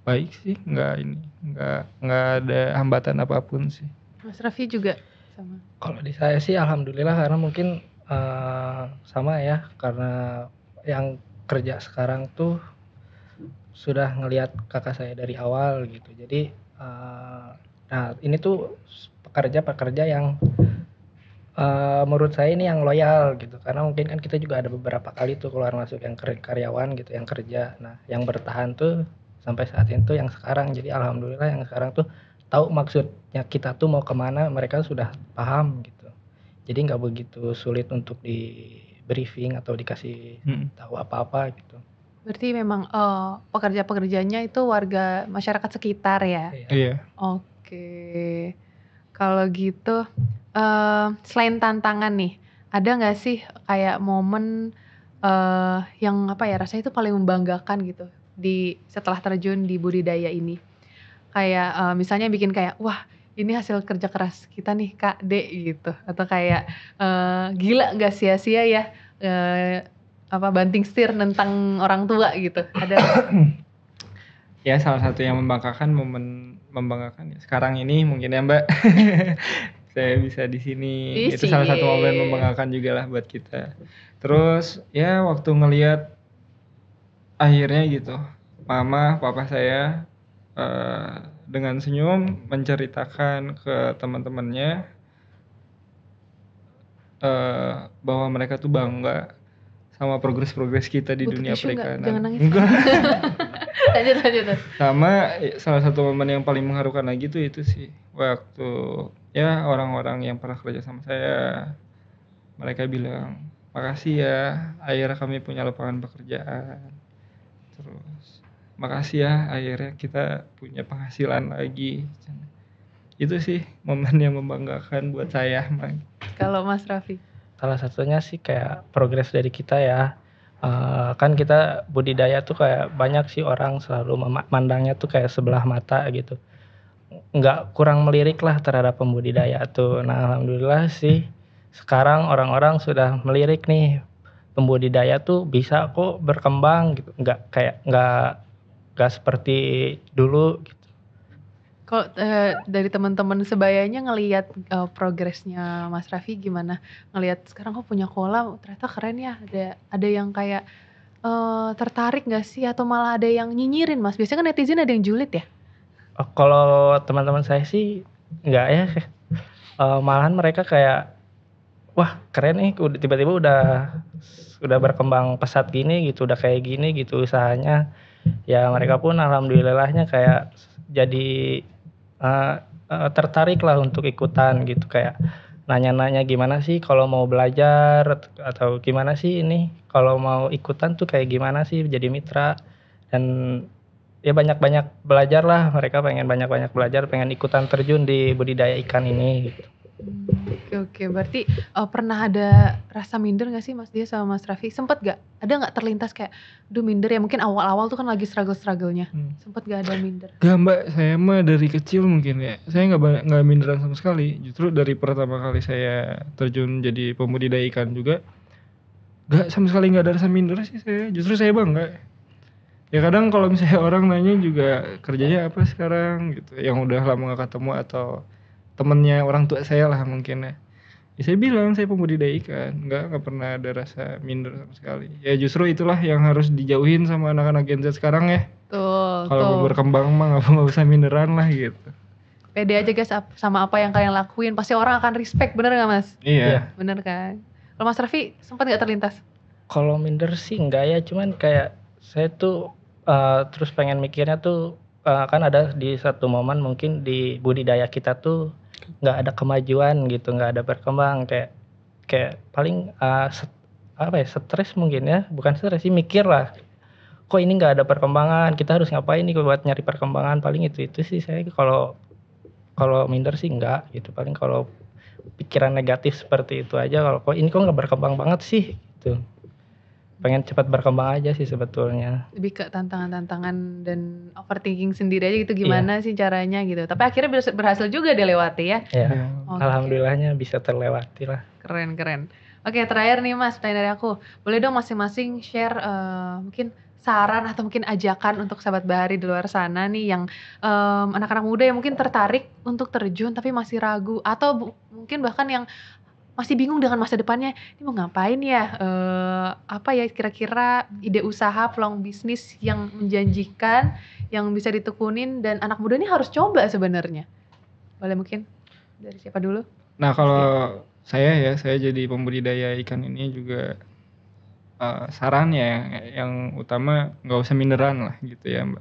baik sih, nggak ini nggak nggak ada hambatan apapun sih. Mas Raffi juga sama? Kalau di saya sih alhamdulillah, karena mungkin uh, sama ya, karena yang kerja sekarang tuh sudah ngelihat kakak saya dari awal gitu. Jadi uh, nah ini tuh pekerja-pekerja yang uh, menurut saya ini yang loyal gitu, karena mungkin kan kita juga ada beberapa kali tuh keluar masuk yang karyawan gitu, yang kerja. Nah yang bertahan tuh sampai saat ini tuh yang sekarang. Jadi alhamdulillah yang sekarang tuh tahu maksudnya kita tuh mau kemana, mereka sudah paham gitu. Jadi nggak begitu sulit untuk di briefing atau dikasih hmm. tahu apa-apa gitu. Berarti memang uh, pekerja-pekerjanya itu warga masyarakat sekitar ya? Iya. Oke. Okay. Kalau gitu, uh, selain tantangan nih, ada nggak sih kayak momen uh, yang apa ya, rasanya itu paling membanggakan gitu di setelah terjun di budidaya ini? Kayak uh, misalnya bikin kayak, wah ini hasil kerja keras kita nih Kak D gitu. Atau kayak uh, gila nggak sia-sia ya? Uh, apa banting setir nentang orang tua gitu, ada ya salah satu yang membanggakan momen membanggakan ya sekarang ini mungkin ya Mbak saya bisa di sini itu salah satu momen membanggakan juga lah buat kita. Terus ya waktu ngelihat akhirnya gitu mama papa saya eh, dengan senyum menceritakan ke teman-temannya eh, bahwa mereka tuh bangga sama progres-progres kita di Butuh dunia perikanan. Jangan nangis. lanjut, lanjut. Sama salah satu momen yang paling mengharukan lagi tuh itu sih waktu ya orang-orang yang pernah kerja sama saya, mereka bilang makasih ya, akhirnya kami punya lapangan pekerjaan. Terus makasih ya, akhirnya kita punya penghasilan lagi. Itu sih momen yang membanggakan buat saya. Kalau Mas Raffi? Salah satunya sih kayak progres dari kita ya, uh, kan kita budidaya tuh kayak banyak sih orang selalu memandangnya tuh kayak sebelah mata gitu, nggak kurang melirik lah terhadap pembudidaya tuh. Nah alhamdulillah sih sekarang orang-orang sudah melirik nih, pembudidaya tuh bisa kok berkembang gitu, nggak kayak nggak nggak seperti dulu gitu. Kalau eh, dari teman-teman sebayanya ngelihat eh, progresnya Mas Raffi gimana? Ngelihat sekarang kok punya kolam, ternyata keren ya. Ada ada yang kayak eh, tertarik nggak sih? Atau malah ada yang nyinyirin Mas? Biasanya kan netizen ada yang julid ya? Oh, kalau teman-teman saya sih nggak ya. E, malahan mereka kayak, wah keren nih. Tiba-tiba udah udah berkembang pesat gini gitu, udah kayak gini gitu usahanya. Ya mereka pun alhamdulillahnya kayak jadi Uh, uh, tertarik lah untuk ikutan gitu, kayak nanya-nanya gimana sih kalau mau belajar atau gimana sih ini kalau mau ikutan tuh kayak gimana sih jadi mitra, dan ya banyak-banyak belajar lah, mereka pengen banyak-banyak belajar, pengen ikutan terjun di budidaya ikan ini gitu. Oke oke, berarti uh, pernah ada rasa minder gak sih Mas Dea sama Mas Raffi? Sempet gak? Ada gak terlintas kayak, duh minder ya, mungkin awal-awal tuh kan lagi struggle-strugglenya. Hmm. Sempet gak ada minder? Gak Mbak, saya mah dari kecil mungkin ya. Saya gak, gak minderan sama sekali. Justru dari pertama kali saya terjun jadi pembudidaya ikan juga, gak sama sekali gak ada rasa minder sih saya. Justru saya bangga. Ya kadang kalau misalnya orang nanya juga kerjanya apa sekarang gitu, yang udah lama gak ketemu atau temennya orang tua saya lah mungkin ya. Ya saya bilang saya pembudidaya ikan, nggak nggak pernah ada rasa minder sama sekali. Ya justru itulah yang harus dijauhin sama anak-anak Gen Z sekarang ya. Tuh. Kalau mau berkembang mah nggak usah minderan lah gitu. Pede aja guys sama apa yang kalian lakuin, pasti orang akan respect, bener nggak Mas? Iya. Bener kan? Kalau Mas Raffi sempat nggak terlintas? Kalau minder sih nggak ya, cuman kayak saya tuh uh, terus pengen mikirnya tuh uh, kan ada di satu momen mungkin di budidaya kita tuh nggak ada kemajuan gitu, nggak ada berkembang, kayak kayak paling uh, set, apa ya stres mungkin ya, bukan stres sih, mikir lah kok ini nggak ada perkembangan, kita harus ngapain nih buat nyari perkembangan, paling itu itu sih saya kalau kalau minder sih enggak gitu, paling kalau pikiran negatif seperti itu aja, kalau kok ini kok nggak berkembang banget sih gitu, pengen cepat berkembang aja sih sebetulnya. Lebih ke tantangan-tantangan dan overthinking sendiri aja gitu, gimana yeah. sih caranya gitu. Tapi akhirnya berhasil juga dilewati ya. Yeah. Okay. Alhamdulillahnya bisa terlewati lah. Keren-keren. Oke, terakhir nih Mas, pertanyaan dari aku. Boleh dong masing-masing share uh, mungkin saran atau mungkin ajakan untuk sahabat bahari di luar sana nih yang um, anak-anak muda yang mungkin tertarik untuk terjun tapi masih ragu, atau bu- mungkin bahkan yang masih bingung dengan masa depannya, ini mau ngapain ya, e, apa ya kira-kira ide usaha, peluang bisnis yang menjanjikan, yang bisa ditekunin, dan anak muda ini harus coba sebenarnya. Boleh mungkin dari siapa dulu? Nah kalau ya. saya ya, saya jadi pembudidaya ikan ini juga uh, sarannya yang utama nggak usah minderan lah gitu ya Mbak.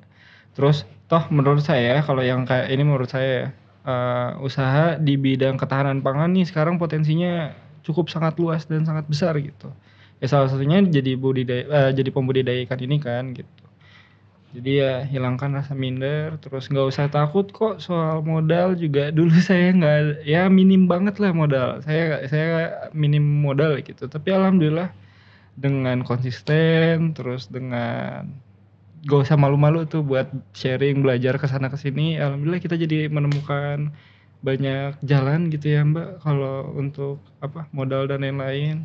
Terus toh menurut saya, kalau yang kayak ini menurut saya ya, Uh, usaha di bidang ketahanan pangan nih sekarang potensinya cukup sangat luas dan sangat besar gitu. Ya salah satunya jadi budidaya, uh, jadi pembudidaya ikan ini kan gitu. Jadi ya hilangkan rasa minder, terus nggak usah takut kok soal modal juga. Dulu saya nggak, ya minim banget lah modal. Saya saya minim modal gitu. Tapi alhamdulillah dengan konsisten, terus dengan gak usah malu-malu tuh buat sharing, belajar kesana kesini, alhamdulillah kita jadi menemukan banyak jalan gitu ya Mbak, kalau untuk apa modal dan lain-lain.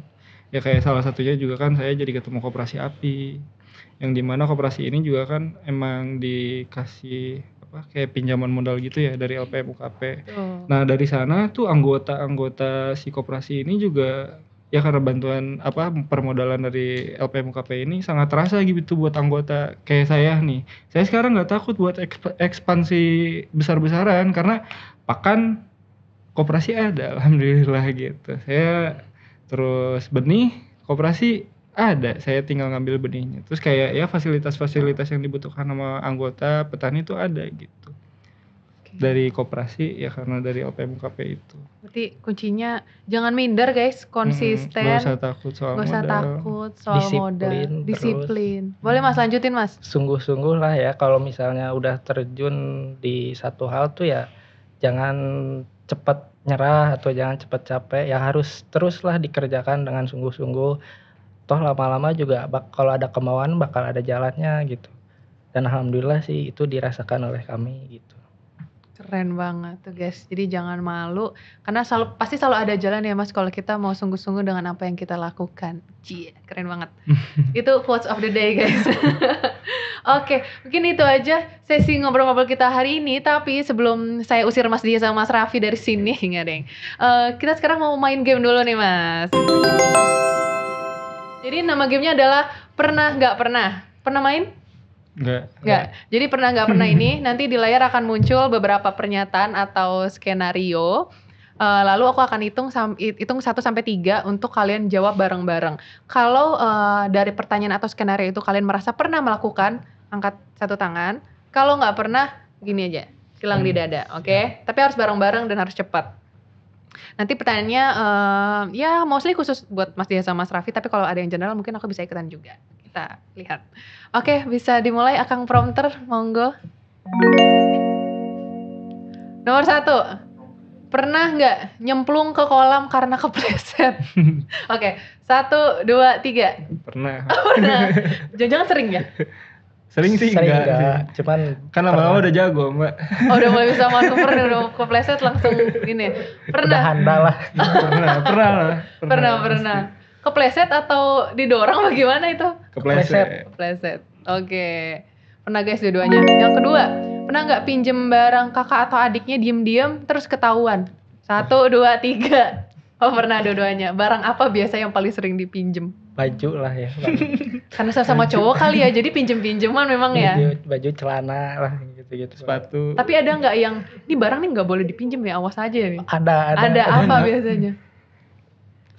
Ya kayak salah satunya juga kan saya jadi ketemu koperasi api, yang dimana koperasi ini juga kan emang dikasih apa kayak pinjaman modal gitu ya dari L P M U K P. Oh. Nah dari sana tuh anggota-anggota si koperasi ini juga ya karena bantuan apa permodalan dari L P M U K P ini sangat terasa gitu buat anggota kayak saya nih. Saya sekarang nggak takut buat eksp- ekspansi besar-besaran karena pakan koperasi ada, alhamdulillah gitu. Saya terus benih koperasi ada, saya tinggal ngambil benihnya. Terus kayak ya fasilitas-fasilitas yang dibutuhkan sama anggota petani itu ada gitu. Dari koperasi ya karena dari L P M U K P itu. Berarti kuncinya jangan minder guys, konsisten. Enggak hmm, usah takut soal gak modal. Enggak usah takut soal disiplin, modal, disiplin. Terus. Boleh Mas lanjutin Mas? Sungguh-sungguh lah ya, kalau misalnya udah terjun di satu hal tuh ya jangan cepat nyerah atau jangan cepat capek, ya harus teruslah dikerjakan dengan sungguh-sungguh. Toh lama-lama juga bak- kalau ada kemauan bakal ada jalannya gitu. Dan alhamdulillah sih itu dirasakan oleh kami gitu. Keren banget tuh guys, jadi jangan malu karena selalu, pasti selalu ada jalan ya Mas kalau kita mau sungguh-sungguh dengan apa yang kita lakukan. Cie, keren banget. Itu quotes of the day guys. Oke, okay, mungkin itu aja sesi ngobrol-ngobrol kita hari ini. Tapi sebelum saya usir Mas Dea sama Mas Raffi dari sini, enggak deng. Uh, kita sekarang mau main game dulu nih Mas. Jadi nama gamenya adalah Pernah Nggak Pernah. Pernah main? Enggak. Enggak. Jadi pernah enggak pernah ini nanti di layar akan muncul beberapa pernyataan atau skenario. Uh, lalu aku akan hitung sam- hitung satu sampai tiga untuk kalian jawab bareng-bareng. Kalau uh, dari pertanyaan atau skenario itu kalian merasa pernah melakukan, angkat satu tangan. Kalau enggak pernah, gini aja. Silang hmm. di dada, oke? Okay? Ya. Tapi harus bareng-bareng dan harus cepat. Nanti pertanyaannya uh, ya mostly khusus buat Mas Dea sama Mas Raffi, tapi kalau ada yang general mungkin aku bisa ikutan juga. Kita lihat. Oke, bisa dimulai Akang Prompter, monggo. Nomor satu, pernah nggak nyemplung ke kolam karena kepleset? Oke, satu, dua, tiga. Pernah. Pernah. Jangan-jangan sering ya? Sering sih sering enggak. enggak. Cuman kan lama-lama udah jago Mbak. Oh udah mulai bisa manuver, udah kepleset langsung gini. Pernah. Udah handal lah. Pernah, pernah lah. Pernah, pernah. pernah. Kepleset atau didorong bagaimana itu? Kepleset. Kepleset. Oke. Okay. Pernah guys dua-duanya. Yang kedua, pernah nggak pinjem barang kakak atau adiknya diem-diem terus ketahuan? Satu, dua, tiga. Oh pernah dua-duanya. Barang apa biasa yang paling sering dipinjem? Baju lah ya. Karena sama-sama cowok kali ya, jadi pinjem-pinjeman memang ya. Baju, baju celana lah gitu-gitu. Sepatu. Tapi ada nggak yang, ini barang nih nggak boleh dipinjem ya, awas aja nih. Ada, ada. Ada apa ada. Biasanya?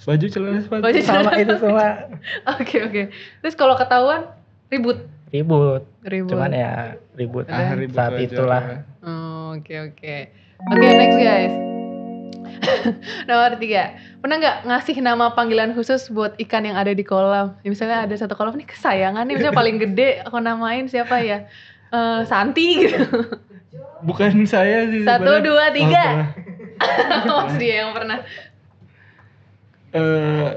Baju celana sepatu baju celana. Sama itu semua. Oke oke. Terus kalau ketahuan ribut. Ribut. Ribut. Cuman ya ribut, ah, ribut saat itulah. Oke oke. Oke next guys. Nomor tiga. Pernah nggak ngasih nama panggilan khusus buat ikan yang ada di kolam? Ya, misalnya ada satu kolam nih kesayangan nih, misalnya paling gede aku namain siapa ya? Uh, Santi gitu. Bukan saya sih. Satu sebenarnya. Dua tiga. Oh, Mas Dea yang pernah. Uh,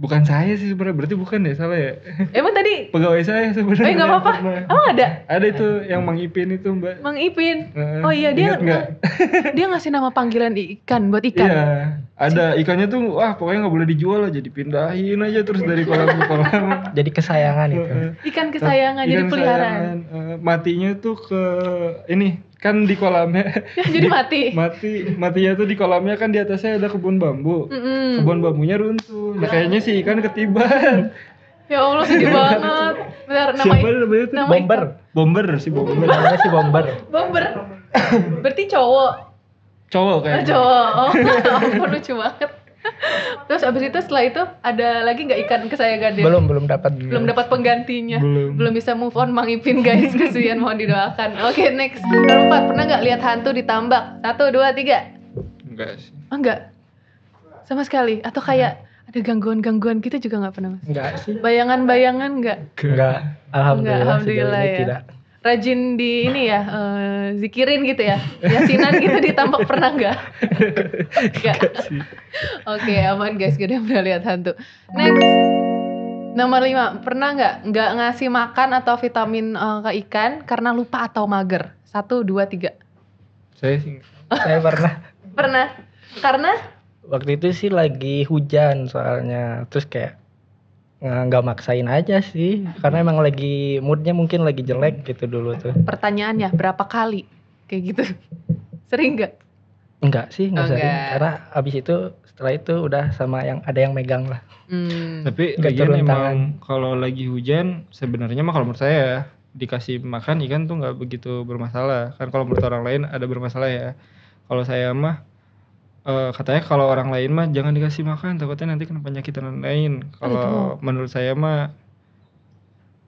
bukan saya sih sebenarnya, berarti bukan ya, salah ya. Emang tadi pegawai saya sebenarnya. Eh nggak apa-apa. Emang ada? Ada itu yang Mang Ipin itu Mbak. Mang Ipin. Uh, oh iya dia uh, dia ngasih nama panggilan ikan buat ikan. Iya. Ada ikannya tuh wah pokoknya nggak boleh dijual aja, dipindahin aja terus dari kolam ke kolam. Jadi kesayangan itu. Ikan kesayangan ikan jadi peliharaan. Uh, matinya tuh ke ini kan di kolamnya jadi di, mati mati matinya tuh di kolamnya kan di atasnya ada kebun bambu, mm-hmm. kebun bambunya runtuh. Nah kayaknya si ikan ketiban. Ya Allah sedih banget. Benar namanya. Siapa namanya tuh? Nama bomber. Bomber si bomber. Namanya si bomber. Bomber. Berarti cowok. Cowok kayaknya. Oh, cowok. Oh, ampun lucu banget. Terus abis itu setelah itu ada lagi nggak ikan kesayangan dia? Belum belum dapat. Belum dapat penggantinya. Belum. Belum bisa move on Mang Ipin guys, kasihan mohon didoakan. Oke, okay, next. Nomor empat, pernah nggak lihat hantu ditambak? Satu, dua, tiga. Enggak sih. Oh, enggak. Sama sekali atau kayak ada gangguan-gangguan gitu juga nggak pernah mas? Nggak sih. Bayangan-bayangan nggak? Nggak. Alhamdulillah. Alhamdulillah ya. Tidak. Rajin di ini ya, uh, zikirin gitu ya, yasinan gitu ditambak pernah nggak? Nggak. Oke, aman guys, kita udah lihat hantu. Next, nomor lima, pernah nggak nggak ngasih makan atau vitamin uh, ke ikan karena lupa atau mager? Satu, dua, tiga. Saya sih. Saya pernah. Pernah. Karena? Waktu itu sih lagi hujan soalnya, terus kayak nggak maksain aja sih, karena emang lagi moodnya mungkin lagi jelek gitu dulu tuh. Pertanyaannya berapa kali kayak gitu? Sering nggak? Nggak sih, nggak oh, sering. Enggak. Karena abis itu setelah itu udah sama yang ada yang megang lah. Hmm. Tapi lagian emang kalau lagi hujan sebenarnya mah kalau menurut saya dikasih makan ikan tuh nggak begitu bermasalah. Kan kalau menurut orang lain ada bermasalah ya. Kalau saya mah Uh, katanya kalau orang lain mah jangan dikasih makan takutnya nanti kena penyakit dan lain. Kalau menurut saya mah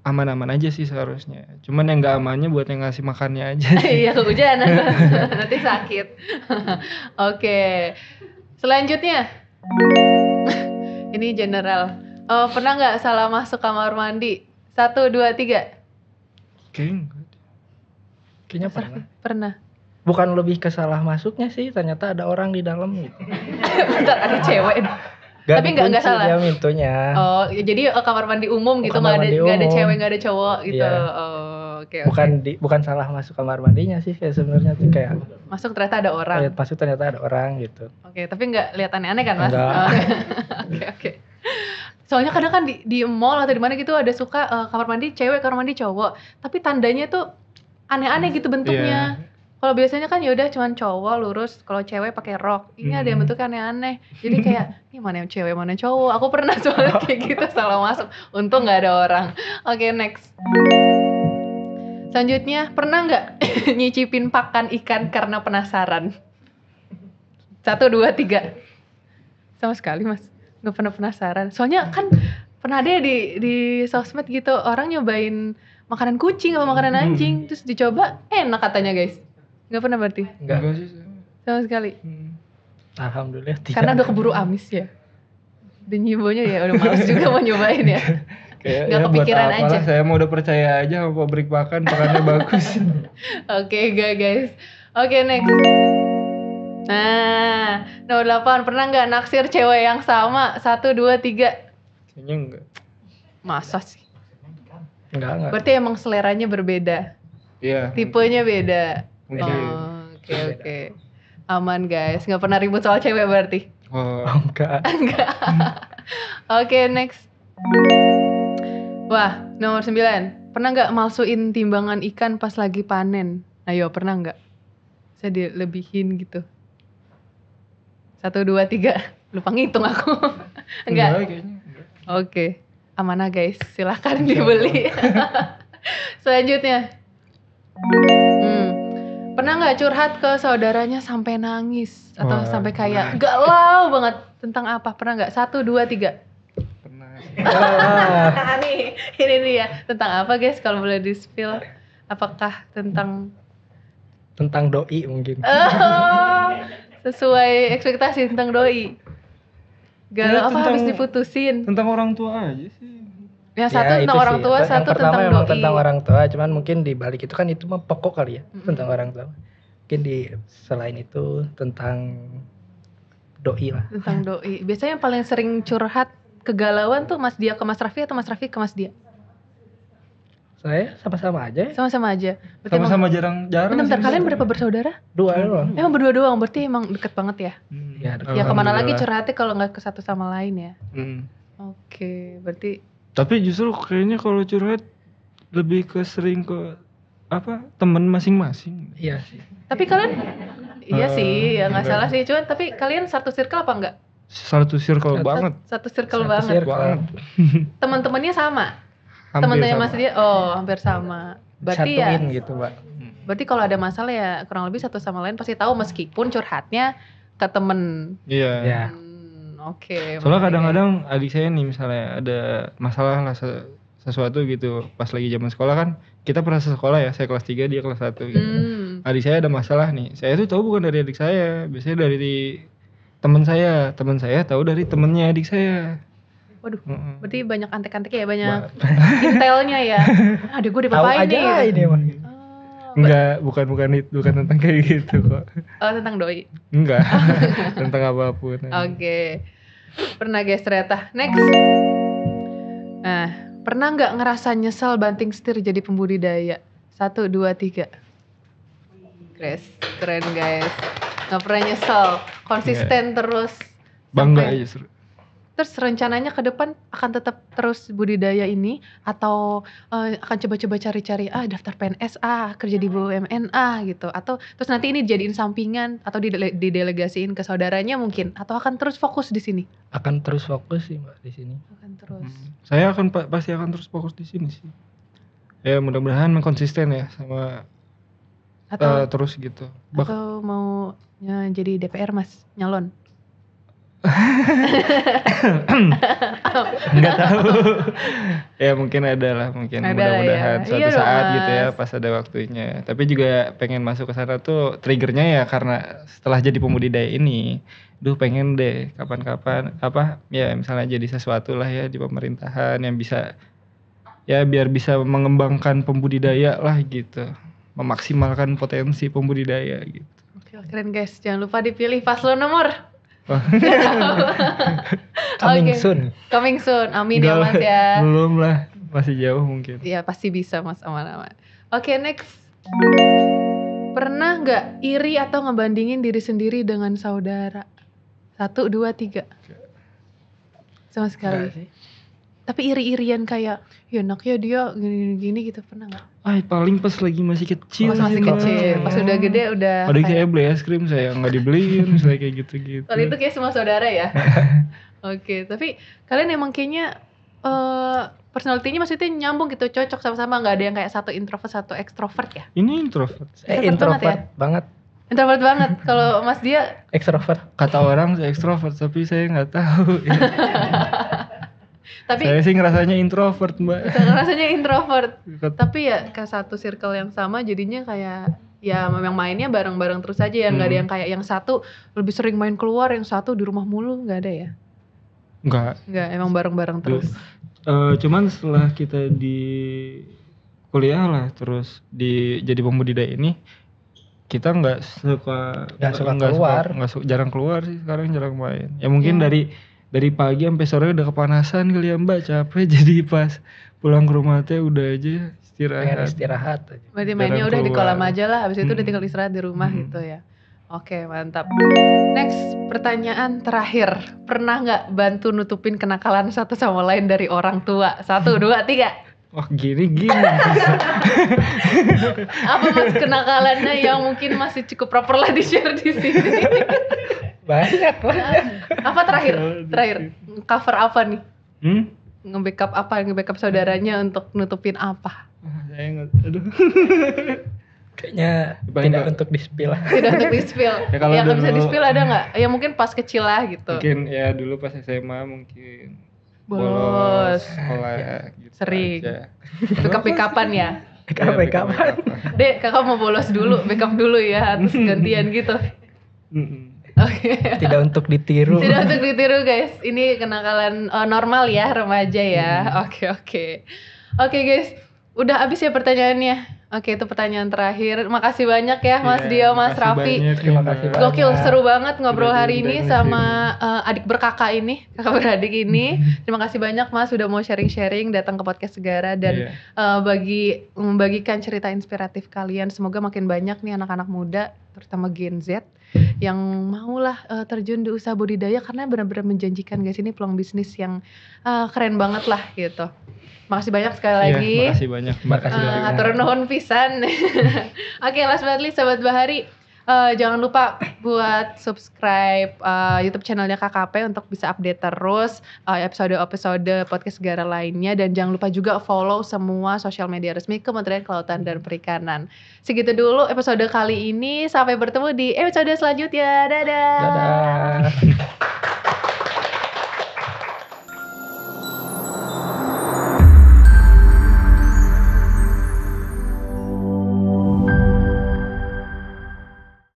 aman-aman aja sih seharusnya. Cuman yang nggak amannya buat yang ngasih makannya aja. Iya kehujanan nanti sakit. Oke, okay. Selanjutnya ini general. Oh, pernah nggak salah masuk kamar mandi? Satu, dua, tiga. Kayaknya Kayaknya pernah. Pernah. Bukan lebih kesalah masuknya sih, ternyata ada orang di dalam gitu. Bentar, ada cewek. Gak tapi nggak nggak salah. Pintunya. Oh, jadi kamar mandi umum gitu, nggak ada nggak ada cewek nggak ada cowok gitu. Yeah. Oh, oke. Okay, bukan okay. Di, bukan salah masuk kamar mandinya sih, kayak sebenarnya tuh kayak. Masuk ternyata ada orang. Lihat masuk ternyata ada orang gitu. Oke, okay, tapi nggak lihat aneh-aneh kan mas? Oke oke. Soalnya kadang kan di di mall atau di mana gitu ada suka uh, kamar mandi cewek kamar mandi cowok, tapi tandanya tuh aneh-aneh gitu bentuknya. Yeah. Kalau biasanya kan yaudah cuman cowok lurus, kalau cewek pakai rok. Ini hmm. ada yang bentuknya aneh-aneh. Jadi kayak, ini mana yang cewek, mana yang cowok. Aku pernah soalnya kayak gitu salah masuk. Untung nggak ada orang. Oke, okay, next. Selanjutnya, pernah nggak nyicipin pakan ikan karena penasaran? Satu, dua, tiga. Sama sekali mas, nggak pernah penasaran. Soalnya kan pernah ada di di sosmed gitu orang nyobain makanan kucing atau makanan anjing, terus dicoba enak katanya guys. Gak pernah berarti? Enggak. Enggak sih. Sama sekali? Hmm. Alhamdulillah tidak. Karena udah keburu amis ya? Udah nyibonya ya? Udah males juga mau nyobain ya? Kayak, gak ya, kepikiran aja. Saya mau udah percaya aja sama pabrik pakan, pakannya bagus. Oke okay, guys. Oke okay, next. Nah, nomor delapan. Pernah gak naksir cewek yang sama? Satu, dua, tiga. Kayaknya enggak. Masa sih? Enggak, enggak. Berarti emang seleranya berbeda? Iya. Tipenya beda? Oke oke, aman guys, nggak pernah ribut soal cewek berarti? Oh enggak. Enggak. Oke okay, next. Wah nomor sembilan, pernah nggak malsuin timbangan ikan pas lagi panen? Ayo pernah nggak? Saya dilebihin gitu. Satu dua tiga, lupa ngitung aku. Enggak. Oke, okay. Amanah guys, silakan dibeli. Selanjutnya. Pernah nggak curhat ke saudaranya sampai nangis atau wah, sampai kayak galau banget tentang apa? Pernah nggak? Satu, dua, tiga. Pernah. Nah, ini ini nih ya tentang apa guys? Kalau boleh di spill, apakah tentang tentang doi mungkin? Oh, sesuai ekspektasi tentang doi. Galau ya, apa tentang, habis diputusin? Tentang orang tua aja sih. Ya satu ya, tentang orang sih. Tua, yang satu tentang doi. Tentang orang tua, cuman mungkin di balik itu kan itu mah pokok kali ya, mm-hmm. tentang orang tua. Mungkin di selain itu tentang doi lah. Tentang doi. Biasanya yang paling sering curhat kegalauan tuh Mas Dia ke Mas Raffi atau Mas Raffi ke Mas Dia? Saya sama-sama aja. Sama-sama aja. Berarti sama-sama emang, jarang-jarang. Bentar, kalian berapa bersaudara? Dua doang. Emang berdua doang, berarti emang deket banget ya? Hmm, ya, ya kemana lagi curhatnya kalau nggak ke satu sama lain ya? Hmm. Oke, berarti. Tapi justru kayaknya kalau curhat lebih ke sering ke apa teman masing-masing. Iya sih. Tapi kalian iya uh, sih, ya nggak salah sih. Cuman tapi kalian satu circle apa enggak? Satu circle satu, banget. Satu circle satu banget. banget. Teman-temannya sama. Teman-temannya Mas dia oh hampir sama. Berarti ya, gitu, Mbak. Berarti kalau ada masalah ya kurang lebih satu sama lain pasti tahu meskipun curhatnya ke temen. Iya. Yeah. Hmm, Oke. Okay, soalnya kadang-kadang ya. Adik saya nih misalnya ada masalah lah sesuatu gitu pas lagi zaman sekolah kan kita pernah sekolah ya, saya kelas tiga dia kelas satu gitu. Hmm. Adik saya ada masalah nih. Saya tuh tahu bukan dari adik saya, biasanya dari teman saya, teman saya tahu dari temennya adik saya. Waduh, mm-hmm. Berarti banyak antek-antek ya, banyak intelnya ya. Aduh, gue dipapain nih. Tahu aja ini, Wan. Enggak, bukan bukan itu, bukan tentang kayak gitu kok. Oh, tentang doi. Enggak. Tentang apapun. Oke. Okay. Pernah gesreta. Next. Nah, pernah enggak ngerasa nyesel banting setir jadi pembudidaya? Satu, dua, tiga. Guys, keren guys. Enggak pernah nyesel, konsisten yeah. terus. Bangga aja seru. Terus rencananya ke depan akan tetap terus budidaya ini atau uh, akan coba-coba cari-cari ah daftar P N S ah kerja di B U M N ah gitu atau terus nanti ini dijadiin sampingan atau didele- didelegasiin ke saudaranya mungkin atau akan terus fokus di sini? Akan terus fokus sih Mbak di sini. Akan terus. Hmm. Saya akan pasti akan terus fokus di sini sih. Ya mudah-mudahan konsisten ya sama atau, uh, terus gitu. Bak- atau mau ya, jadi D P R Mas nyalon? Nggak tahu ya mungkin ada lah mungkin ada mudah-mudahan ya. Suatu iya saat mas. Gitu ya pas ada waktunya tapi juga pengen masuk ke sana tuh triggernya ya karena setelah jadi pembudidaya ini duh pengen deh kapan-kapan apa ya misalnya jadi sesuatu lah ya di pemerintahan yang bisa ya biar bisa mengembangkan pembudidaya lah gitu memaksimalkan potensi pembudidaya gitu. Oke keren guys jangan lupa dipilih paslon nomor coming okay. soon, coming soon, amin ya mas ya. Belum lah, masih jauh mungkin. Iya pasti bisa mas, aman-aman. Oke okay, next, pernah nggak iri atau ngebandingin diri sendiri dengan saudara? Satu, dua, tiga, sama sekali. Tapi iri-irian kayak, ya enaknya dia gini-gini gitu pernah nggak? Ay paling pas lagi masih kecil. Pas masih kecil, pas udah gede udah. Paling kayak beli es krim saya nggak dibeliin, misalnya kayak gitu-gitu. Kalau itu kayak semua saudara ya. Oke, okay. Tapi kalian emang kayaknya uh, personalitinya maksudnya nyambung gitu, cocok sama-sama nggak ada yang kayak satu introvert satu ekstrovert ya? Ini introvert. Eh, introvert, introvert banget. Ya? Introvert banget. Kalau Mas dia ekstrovert. Kata orang saya ekstrovert, tapi saya nggak tahu. Ya. Tapi saya sih ngerasanya introvert Mbak. Ngerasanya introvert. Tapi ya ke satu circle yang sama jadinya kayak ya memang mainnya bareng-bareng terus aja ya nggak hmm. ada yang kayak yang satu lebih sering main keluar yang satu di rumah mulu nggak ada ya? Nggak. Nggak emang bareng-bareng terus. Uh, cuman setelah kita di kuliah lah terus di jadi pembudidaya ini kita nggak suka nggak suka keluar nggak suka jarang keluar sih sekarang jarang main. Ya mungkin hmm. dari Dari pagi sampai sore udah kepanasan kali ya Mbak, capek jadi pas pulang ke rumah teh udah aja istirahat. Pengen istirahat aja. Berarti mainnya udah di kolam aja lah, habis itu hmm. udah tinggal istirahat di rumah hmm. gitu ya. Oke mantap. Next pertanyaan terakhir, pernah nggak bantu nutupin kenakalan satu sama lain dari orang tua? Satu, dua, tiga. Wah gini gini. Apa mas kenakalannya yang mungkin masih cukup proper lah di share di sini? Banyak banget. Apa terakhir? Terakhir cover apa nih? Hmm? Nge-backup apa? Nge-backup saudaranya untuk nutupin apa? Saya nggak, aduh. Kayaknya tidak, tidak untuk di-spill. Tidak untuk di-spill. Ya, kalau yang dulu, bisa di-spill ada nggak? Ya mungkin pas kecil lah gitu. Mungkin ya dulu pas S M A mungkin bolos sekolah ya, gitu sering. Backup-backupan ya. Backup-backupan. Dek, kakak mau bolos dulu, backup dulu ya, terus gantian gitu. Oke. Okay. Tidak untuk ditiru. Tidak untuk ditiru guys. Ini kenakalan uh, normal ya remaja ya. Oke hmm. oke. Okay, oke okay. okay, guys. Udah habis ya pertanyaannya. Oke okay, itu pertanyaan terakhir. Makasih banyak ya Mas yeah, Dio, Mas Raffi. Banyak, terima kasih banyak. Gokil seru banget ngobrol udah, hari udah, ini udah, sama uh, adik berkakak ini, kakak beradik ini. Terima kasih banyak Mas sudah mau sharing-sharing, datang ke Podcast Segara dan yeah. uh, bagi membagikan cerita inspiratif kalian. Semoga makin banyak nih anak-anak muda, terutama Gen Z yang maulah uh, terjun di usaha budidaya karena benar-benar menjanjikan guys, ini peluang bisnis yang uh, keren banget lah gitu. Makasih banyak sekali yeah, lagi. Makasih banyak. Makasih uh, banyak. Atur nuhun pisan. Oke, okay, last but least Sobat Bahari, uh, jangan lupa buat subscribe uh, YouTube channelnya K K P untuk bisa update terus uh, episode-episode podcast Segara lainnya, dan jangan lupa juga follow semua sosial media resmi Kementerian Kelautan dan Perikanan. Segitu dulu episode kali ini. Sampai bertemu di episode selanjutnya. Dadah. Dadah.